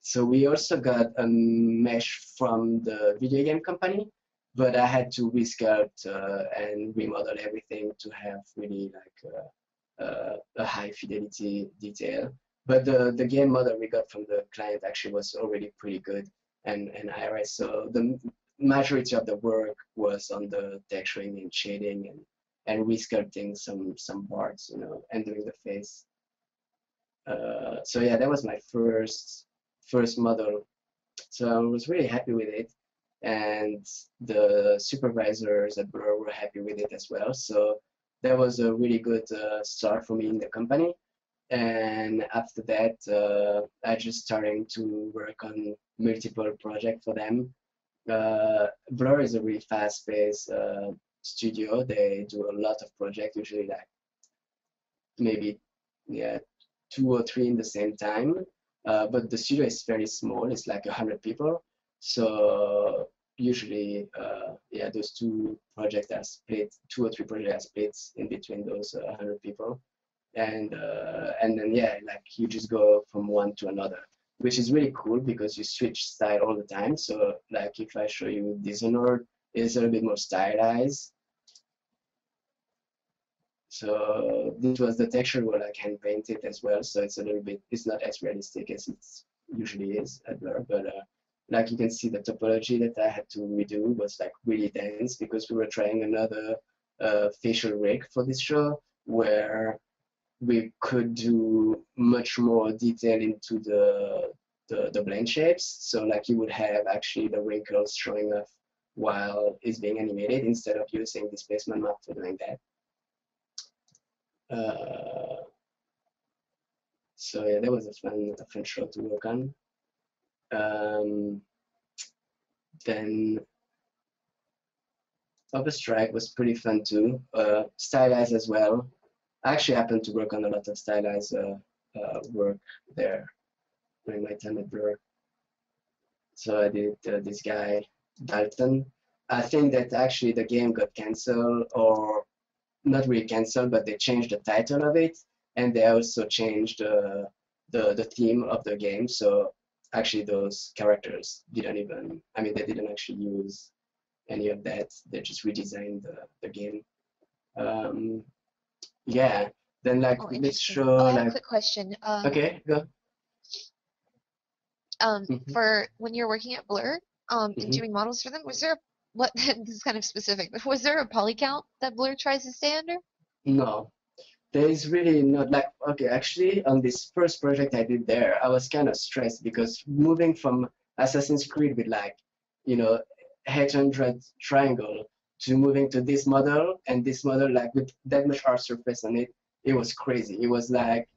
so we also got a mesh from the video game company, but I had to resculpt uh, and remodel everything to have really like a, a, a high fidelity detail. But the the game model we got from the client actually was already pretty good and and I R S. So the majority of the work was on the texturing and shading and and resculpting some some parts, you know, and doing the face. Uh, so yeah, that was my first first model. So I was really happy with it, and the supervisors at Blur were happy with it as well. So that was a really good uh, start for me in the company. And after that, uh, I just started to work on multiple projects for them. Uh, Blur is a really fast-paced uh, studio. They do a lot of projects, usually like maybe yeah, two or three in the same time. Uh, but the studio is very small. It's like a hundred people. So usually, uh, yeah, those two projects are split. Two or three projects are split in between those uh, hundred people, and uh, and then yeah, like you just go from one to another, which is really cool because you switch style all the time. So like if I show you Dishonored, it's a little bit more stylized. So this was the texture where I can paint it as well. So it's a little bit, it's not as realistic as it usually is at Blur, but uh, like you can see the topology that I had to redo was like really dense because we were trying another uh, facial rig for this show where we could do much more detail into the, the the blend shapes. So like you would have actually the wrinkles showing up while it's being animated instead of using displacement map for doing that. Uh, so yeah, that was a fun, a fun show to work on. Um, then Overstrike was pretty fun too. Uh, stylized as well. I actually happened to work on a lot of stylized uh, uh, work there during my time at Blur. So I did uh, this guy, Dalton. I think that actually the game got cancelled, or not really cancelled, but they changed the title of it, and they also changed uh, the, the theme of the game. So actually those characters didn't even, I mean, they didn't actually use any of that. They just redesigned the, the game. Um, yeah, then like, oh, make sure I have like, a quick question. Um, okay, go. Um, mm-hmm. For when you're working at Blur um, mm-hmm. and doing models for them, was there a, what, this is kind of specific, but was there a poly count that Blur tries to stay under? No, there is really not. Like, okay, actually on this first project I did there, I was kind of stressed because moving from Assassin's Creed with like, you know, eight hundred triangle to moving to this model and this model like with that much art surface on it, it was crazy. It was like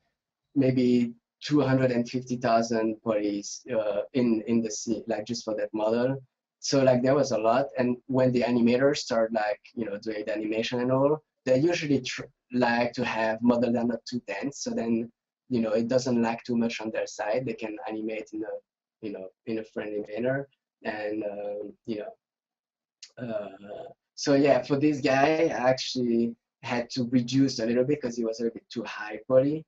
maybe two hundred fifty thousand polys uh, in in the scene, like just for that model. So like there was a lot, and when the animators start like, you know, doing the animation and all, they usually tr like to have models that are not too dense. So then, you know, it doesn't lack too much on their side. They can animate in a, you know, in a friendly manner, and uh, you know, uh, so yeah. For this guy, I actually had to reduce a little bit because he was a little bit too high poly.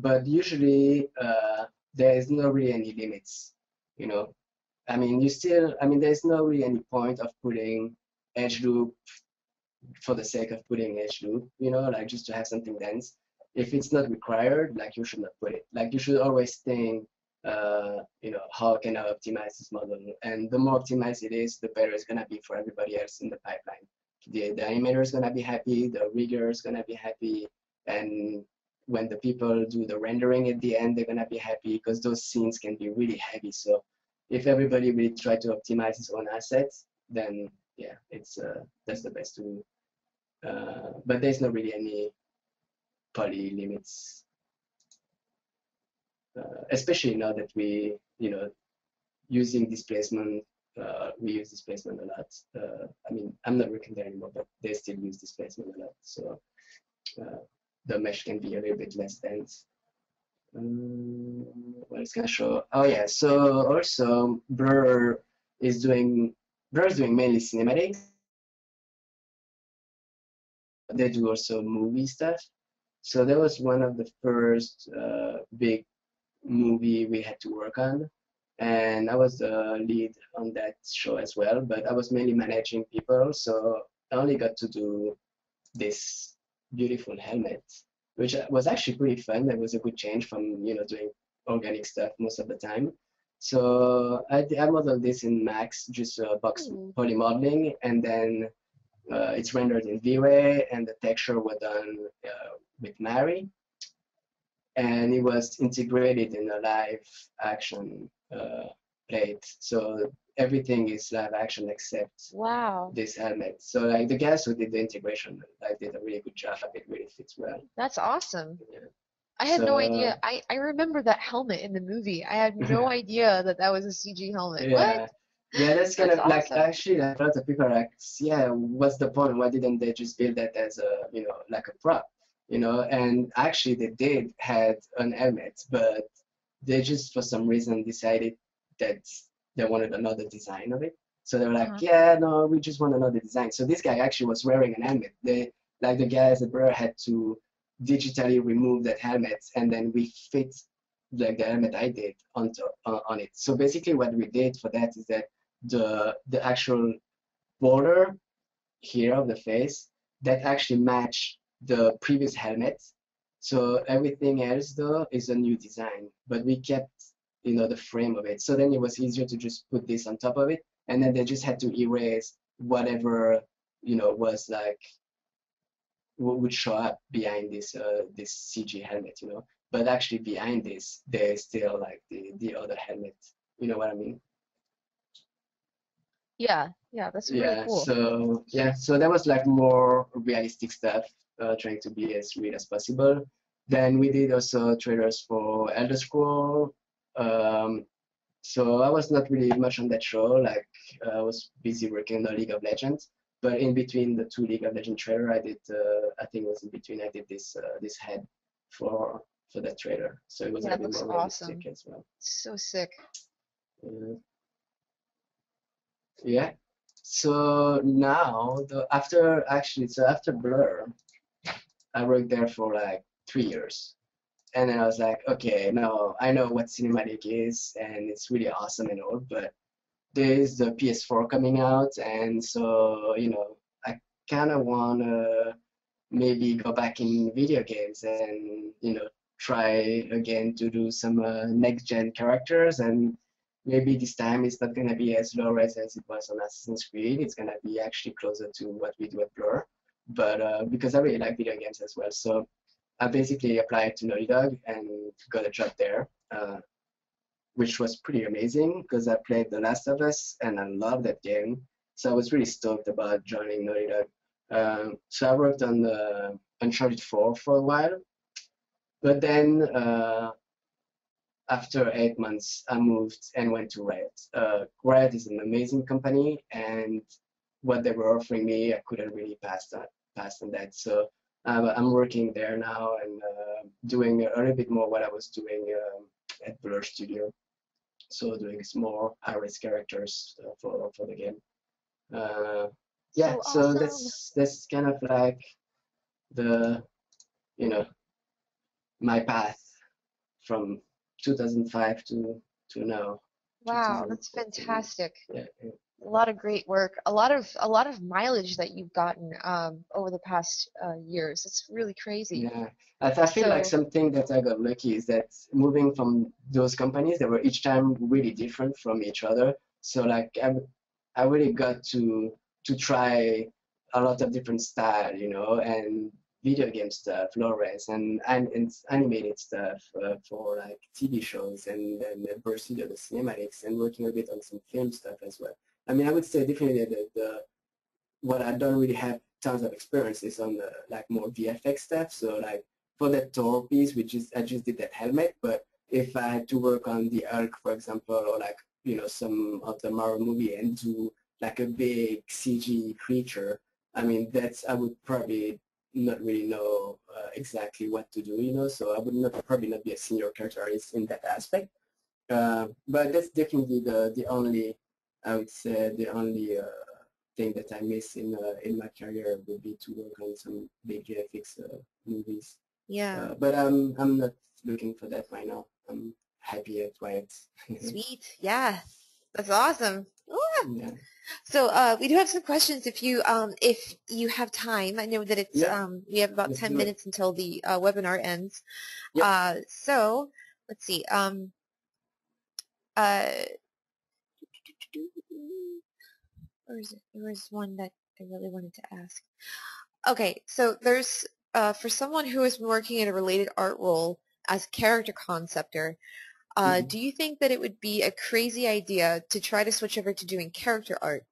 But usually uh, there is not really any limits, you know. I mean, you still, I mean, there's not really any point of putting edge loop for the sake of putting edge loop, you know, like just to have something dense. If it's not required, like you should not put it. Like you should always think, uh, you know, how can I optimize this model? And the more optimized it is, the better it's gonna be for everybody else in the pipeline. The, the animator is gonna be happy, the rigger is gonna be happy, and when the people do the rendering at the end, they're gonna be happy because those scenes can be really heavy. So if everybody really try to optimize his own assets, then yeah, it's uh, that's the best tool. Uh, but there's not really any poly limits, uh, especially now that we, you know, using displacement. Uh, we use displacement a lot. Uh, I mean, I'm not working there anymore, but they still use displacement a lot. So. Uh, The mesh can be a little bit less dense. Um, what is gonna show? Oh yeah. So also Blur is doing Blur is doing mainly cinematics. They do also movie stuff. So that was one of the first uh, big movie we had to work on, and I was the lead on that show as well. But I was mainly managing people, so I only got to do this beautiful helmet, which was actually pretty fun. That was a good change from, you know, doing organic stuff most of the time. So I, I modeled this in Max, just uh, box mm. poly modeling, and then uh, it's rendered in V-Ray, and the texture was done uh, with Mari, and it was integrated in a live action uh, plate. So everything is live action except wow. this helmet. So like the guys who did the integration like did a really good job. It really fits well. That's awesome. Yeah. I had so, no idea. I, I remember that helmet in the movie. I had no idea that that was a C G helmet. Yeah. What? Yeah, that's kind that's of awesome. Like actually a lot of people are like, yeah, what's the point? Why didn't they just build that as a, you know, like a prop, you know? And actually they did had an helmet, but they just for some reason decided that they wanted another design of it. So they were like, uh-huh. yeah, no, we just want another design. So this guy actually was wearing an helmet. They, like the guys at Blur had to digitally remove that helmet, and then we fit like the helmet I did onto, uh, on it. So basically what we did for that is that the, the actual border here of the face, that actually matched the previous helmet. So everything else though is a new design, but we kept, you know, the frame of it. So then it was easier to just put this on top of it, and then they just had to erase whatever, you know, was like what would show up behind this uh, this C G helmet, you know. But actually behind this, there's still like the the other helmet. You know what I mean? Yeah, yeah, that's really yeah, cool. So yeah, so that was like more realistic stuff, uh, trying to be as real as possible. Then we did also trailers for Elder Scrolls. Um, so I was not really much on that show, like uh, I was busy working on League of Legends, but in between the two League of Legends trailer, I did, uh, I think it was in between, I did this uh, this head for for that trailer. So it was yeah, a bit more awesome. As well. So sick. Uh, Yeah. So now, the, after actually, so after Blur, I worked there for like three years. And then I was like, okay, now I know what cinematic is, and it's really awesome and all, but there's the P S four coming out, and so, you know, I kind of want to maybe go back in video games and, you know, try again to do some uh, next-gen characters, and maybe this time it's not going to be as low-res as it was on Assassin's Creed. It's going to be actually closer to what we do at Blur, but uh, because I really like video games as well. So I basically applied to Naughty Dog and got a job there, uh, which was pretty amazing because I played The Last of Us and I loved that game. So I was really stoked about joining Naughty Dog. Um, so I worked on uh, Uncharted four for a while. But then uh, after eight months, I moved and went to Riot. Uh, Riot is an amazing company, and what they were offering me, I couldn't really pass on, pass on that. So um, I'm working there now and uh, doing a little bit more what I was doing um, at Blur Studio. So doing more high-risk characters uh, for, for the game. Uh, yeah, oh, so awesome. that's, that's kind of like the, you know, my path from two thousand five to, to now. Wow, that's fantastic. Yeah, yeah. A lot of great work, a lot of a lot of mileage that you've gotten um, over the past uh, years. It's really crazy. Yeah, I, I feel so, like something that I got lucky is that moving from those companies, they were each time really different from each other. So like I, I really got to to try a lot of different style, you know, and video game stuff, low-res, and, and, and animated stuff uh, for like T V shows, and then pursuit of the cinematics, and working a bit on some film stuff as well. I mean, I would say definitely that the, what I don't really have tons of experience is on the like more V F X stuff. So like for that Thor piece, we just I just did that helmet. But if I had to work on the Hulk, for example, or like you know some of the Marvel movie and do like a big C G creature, I mean that's I would probably not really know uh, exactly what to do, you know, so I would not probably not be a senior character artist in that aspect. Uh, but that's definitely the, the only, I would say, the only uh, thing that I miss in uh, in my career would be to work on some big G F X uh, movies. Yeah. Uh, but I'm, I'm not looking for that right now. I'm happy at Wyatt. Sweet. Yeah. That's awesome. Ooh. Yeah. So uh, we do have some questions if you um, if you have time. I know that it's yeah. um, we have about let's ten minutes until the uh, webinar ends. Yeah. Uh, so let's see. Um, uh, where is it? There was one that I really wanted to ask. Okay, so there's uh, for someone who has been working in a related art role as character conceptor. Uh, do you think that it would be a crazy idea to try to switch over to doing character art,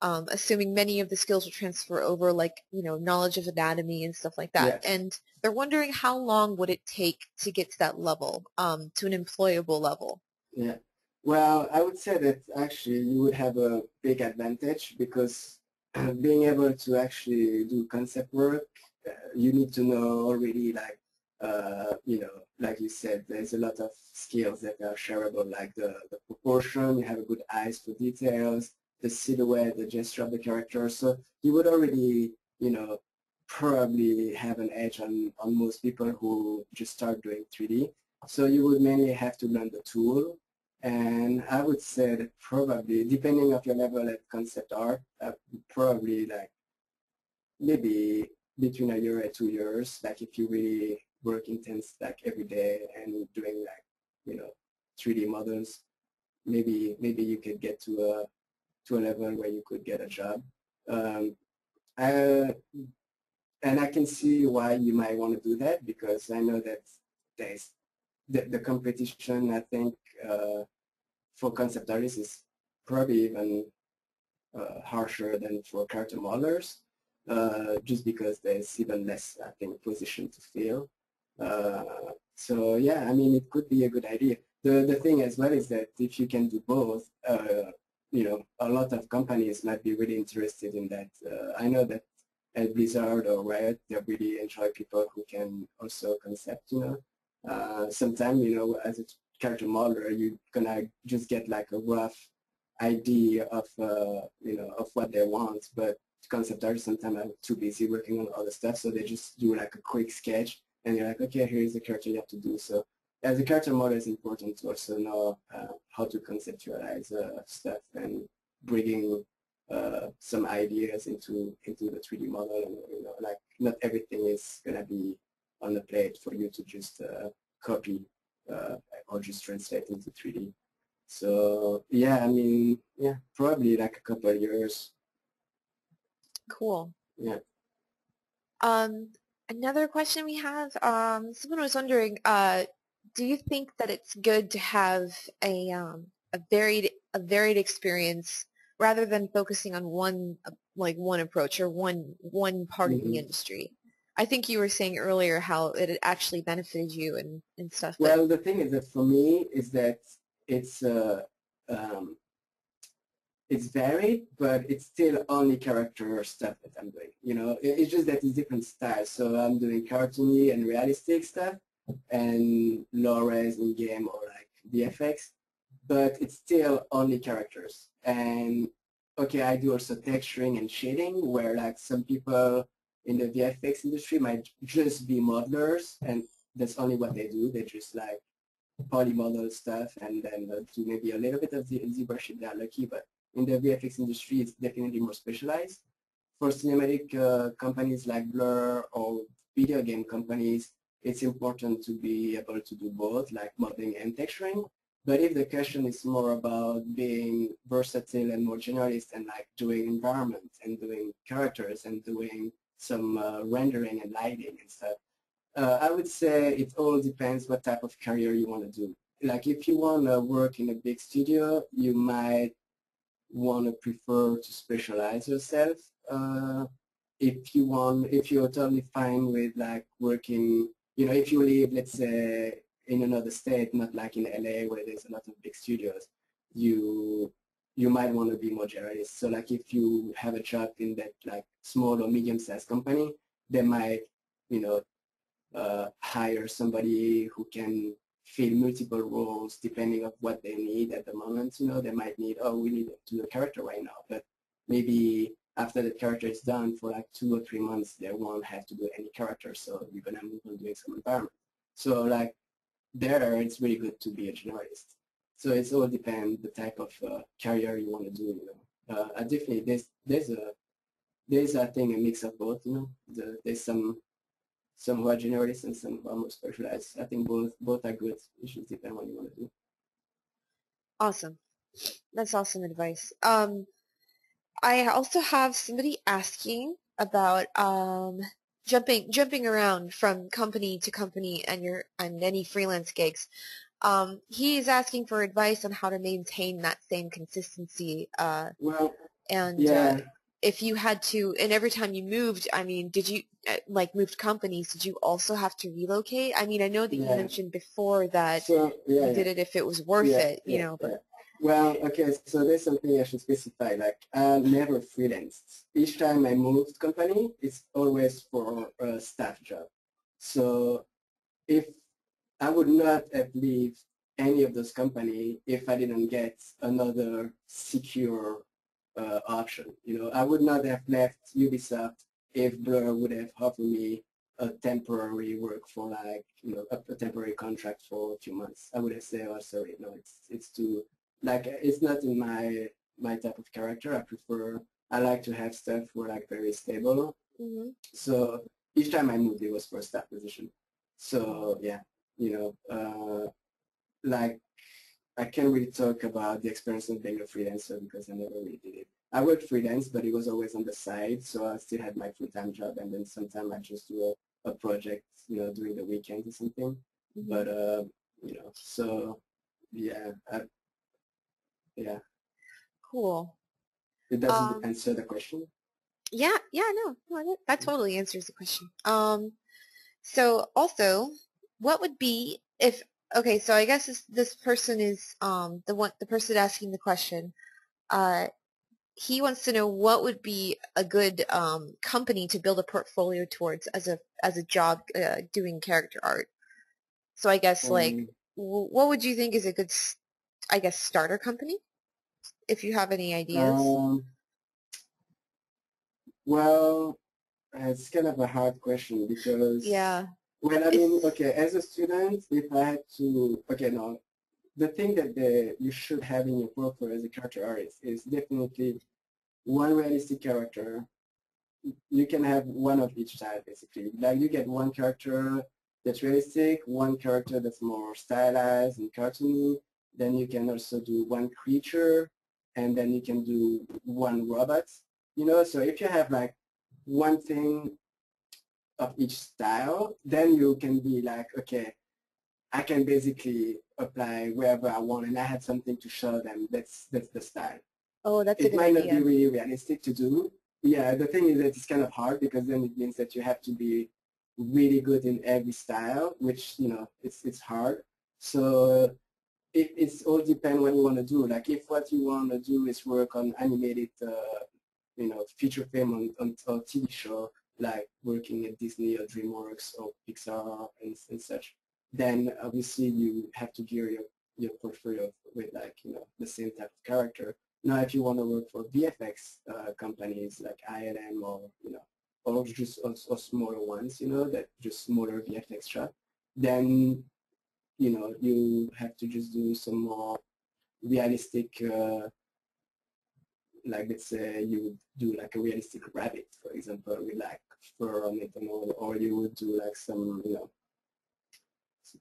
um, assuming many of the skills will transfer over, like, you know, knowledge of anatomy and stuff like that? Yes. And they're wondering how long would it take to get to that level, um, to an employable level? Yeah. Well, I would say that actually you would have a big advantage because being able to actually do concept work, uh, you need to know already, like, Uh, you know, like you said, there's a lot of skills that are shareable, like the, the proportion, you have a good eyes for details, the silhouette, the gesture of the character. So you would already, you know, probably have an edge on, on most people who just start doing three D. So you would mainly have to learn the tool. And I would say that probably, depending on your level at concept art, uh, probably like maybe between a year and two years, like if you really work intense like every day and doing like, you know, three D models, maybe maybe you could get to a to a level where you could get a job. Um, I, and I can see why you might want to do that because I know that there's the, the competition, I think, uh, for concept artists is probably even uh, harsher than for character modelers, uh, just because there's even less, I think, position to fill. Uh, so yeah, I mean, it could be a good idea. The the thing as well is that if you can do both, uh, you know, a lot of companies might be really interested in that. Uh, I know that at Blizzard or Riot, they really enjoy people who can also concept, you know. Uh, sometimes, you know, as a character modeler, you're gonna just get like a rough idea of uh, you know of what they want, but concept artists sometimes are too busy working on other stuff, so they just do like a quick sketch, and you're like, okay, here's the character you have to do. So as a character model is important to also know uh, how to conceptualize uh, stuff and bringing uh, some ideas into into the three D model. And you know, like not everything is gonna be on the plate for you to just uh, copy uh, or just translate into three D. So yeah, I mean, yeah, probably like a couple of years. Cool. Yeah. Um, another question we have. Um, someone was wondering, uh, do you think that it's good to have a um, a varied a varied experience rather than focusing on one like one approach or one one part mm-hmm. of the industry? I think you were saying earlier how it actually benefited you and and stuff. Well, the thing is that for me is that it's uh, um, it's varied, but it's still only character stuff that I'm doing. You know, it's just that it's different styles. So I'm doing cartoony and realistic stuff, and low-res in game or like V F X, but it's still only characters. And okay, I do also texturing and shading, where like some people in the V F X industry might just be modelers, and that's only what they do. They just like polymodel stuff, and then uh, do maybe a little bit of ZBrush if they're lucky. But in the V F X industry, it's definitely more specialized. For cinematic uh, companies like Blur or video game companies, it's important to be able to do both, like modeling and texturing. But if the question is more about being versatile and more generalist and like doing environments and doing characters and doing some uh, rendering and lighting and stuff, uh, I would say it all depends what type of career you want to do. Like if you want to work in a big studio, you might want to prefer to specialize yourself. Uh, if you want, if you're totally fine with like working, you know, if you live, let's say, in another state, not like in L A where there's a lot of big studios, you you might want to be more generalist. So like if you have a job in that like small or medium-sized company, they might, you know, uh, hire somebody who can fill multiple roles depending on what they need at the moment. You know, they might need, oh, we need to do a character right now, but maybe after the character is done for like two or three months, they won't have to do any character, so you're gonna move on doing some environment. So like there, it's really good to be a generalist. So it's all depends the type of uh, career you want to do. You know, uh, I definitely there's there's a there's I think a mix of both. You know, the, there's some some who are generalists and some who are more specialized. I think both both are good. It should depend on what you want to do. Awesome, that's awesome advice. Um. I also have somebody asking about um, jumping jumping around from company to company and your and any freelance gigs. Um, he is asking for advice on how to maintain that same consistency. Uh, well, and yeah. uh, if you had to, and every time you moved, I mean, did you like moved companies? Did you also have to relocate? I mean, I know that yeah. you mentioned before that so, yeah, you did it if it was worth yeah, it, you yeah, know, but. Yeah. Well, okay, so there's something I should specify, like I never freelanced. Each time I moved company, it's always for a staff job. So if I would not have left any of those companies if I didn't get another secure uh, option. You know, I would not have left Ubisoft if Blur would have offered me a temporary work for like, you know, a, a temporary contract for a few months. I would have said, oh, sorry, no, it's, it's too... Like it's not in my my type of character. I prefer. I like to have stuff where like very stable. Mm-hmm. So each time I moved, it was for a staff position. So yeah, you know, uh, like I can't really talk about the experience of being a freelancer because I never really did it. I worked freelance, but it was always on the side. So I still had my full-time job, and then sometimes I just do a, a project, you know, during the weekend or something. Mm-hmm. But uh, you know, so yeah. I, Yeah. Cool. It doesn't um, answer the question? Yeah, yeah, no, no that, that totally answers the question. Um, so also, what would be if, okay, so I guess this, this person is, um, the one, the person asking the question, uh, he wants to know what would be a good um, company to build a portfolio towards as a, as a job uh, doing character art. So I guess, um, like, w what would you think is a good, I guess, starter company? if you have any ideas? Um, well, it's kind of a hard question because, yeah. Well, I mean, okay, as a student, if I had to, okay, no, the thing that the, you should have in your portfolio as a character artist is definitely one realistic character. You can have one of each type, basically. Like, you get one character that's realistic, one character that's more stylized and cartoony. Then you can also do one creature, and then you can do one robot. You know, so if you have like one thing of each style, then you can be like, okay, I can basically apply wherever I want, and I have something to show them. That's that's the style. Oh, that's a good idea. It might not be really realistic to do. Yeah, the thing is that it's kind of hard because then it means that you have to be really good in every style, which, you know, it's it's hard. So it it's all depends what you want to do. Like, if what you want to do is work on animated, uh, you know, feature film on, on, on T V show, like working at Disney or DreamWorks or Pixar and, and such, then obviously you have to gear your, your portfolio with, like, you know, the same type of character. Now, if you want to work for V F X uh, companies like I L M or, you know, or just or, or smaller ones, you know, that just smaller V F X shop, then, you know, you have to just do some more realistic, uh, like, let's say you do like a realistic rabbit, for example, with like fur on it and all, or you would do like some, you know,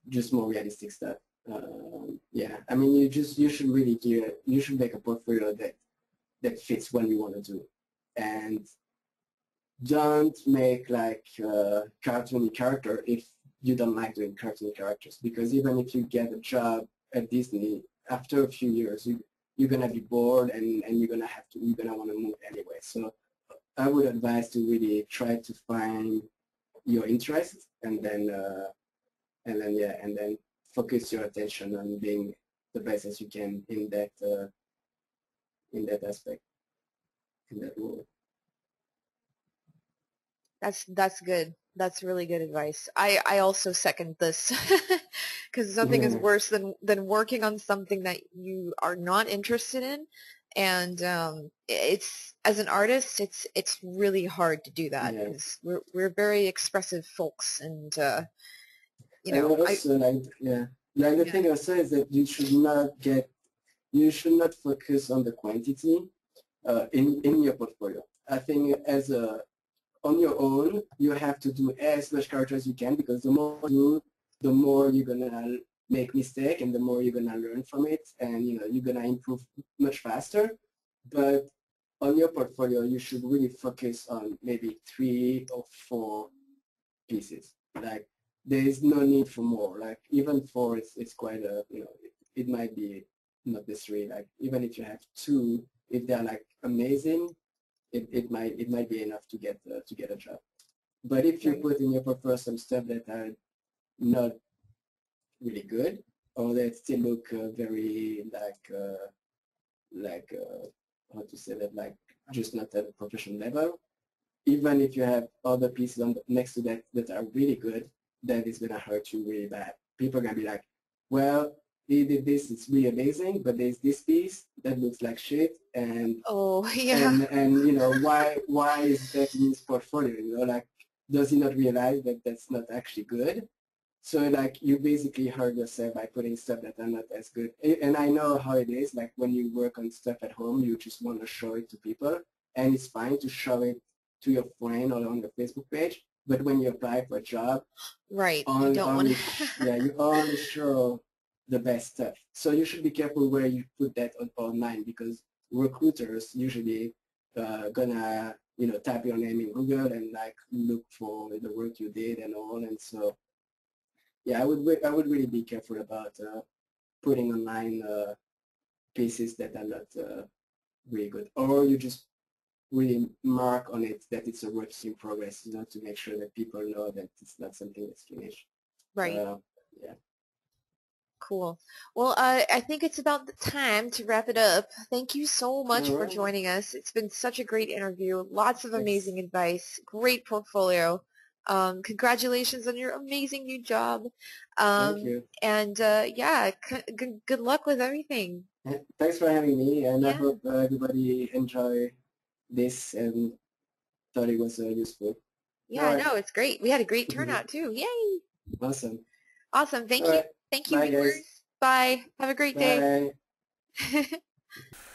just more realistic stuff. Um, yeah, I mean, you just you should really gear, you should make a portfolio that that fits what you want to do, and don't make like uh, cartoony character if you don't like doing cartoony characters, because even if you get a job at Disney, after a few years you you're gonna be bored, and and you're gonna have to you're gonna want to move anyway. So I would advise to really try to find your interests, and then uh, and then yeah, and then. focus your attention on being the best as you can in that uh, in that aspect, in that role. That's that's good. That's really good advice. I I also second this because something yeah. is worse than than working on something that you are not interested in, and um, it's as an artist, it's it's really hard to do that. Yeah. We're we're very expressive folks, and. Uh, You know, and also, I, like, yeah, like the yeah. thing also is that you should not get, you should not focus on the quantity uh, in in your portfolio. I think as a, on your own, you have to do as much character as you can, because the more you do, the more you're gonna make mistake, and the more you're gonna learn from it, and you know you're gonna improve much faster. But on your portfolio, you should really focus on maybe three or four pieces, like. There is no need for more. Like, even for it's, it's quite a, you know, it, it might be not necessary. Like, even if you have two, if they're like amazing, it, it might it might be enough to get uh, to get a job. But if you put in your portfolio some stuff that are not really good, or that still look uh, very like uh, like uh, how to say that, like just not at a professional level, even if you have other pieces on the, next to that that are really good, that is going to hurt you really bad. People are going to be like, well, he did this, it's really amazing, but there's this piece that looks like shit, and oh, yeah. and, and you know, why why is that in his portfolio? You know, like, does he not realize that that's not actually good? So, like, you basically hurt yourself by putting stuff that are not as good. And I know how it is, like, when you work on stuff at home, you just want to show it to people, and it's fine to show it to your friend or on your Facebook page, but when you apply for a job, right, only, you don't only, want to. yeah, you only show the best stuff. So you should be careful where you put that on, online, because recruiters usually uh, gonna you know type your name in Google and like look for the work you did and all. And so, yeah, I would I would really be careful about uh, putting online uh, pieces that are not uh, really good, or you just. really mark on it that it's a work in progress, you know, to make sure that people know that it's not something that's finished. Right. Uh, yeah. Cool. Well, uh, I think it's about the time to wrap it up. Thank you so much All right. for joining us. It's been such a great interview. Lots of amazing Thanks. advice. Great portfolio. Um, congratulations on your amazing new job. Um, Thank you. And uh, yeah, c g good luck with everything. Thanks for having me, and yeah. I hope uh, everybody enjoy this and thought it was uh, useful. Yeah, I know, right. It's great. We had a great turnout too. Yay! Awesome. Awesome. Thank All you. Right. Thank you, Bye, viewers. Guys. Bye. Have a great Bye. day.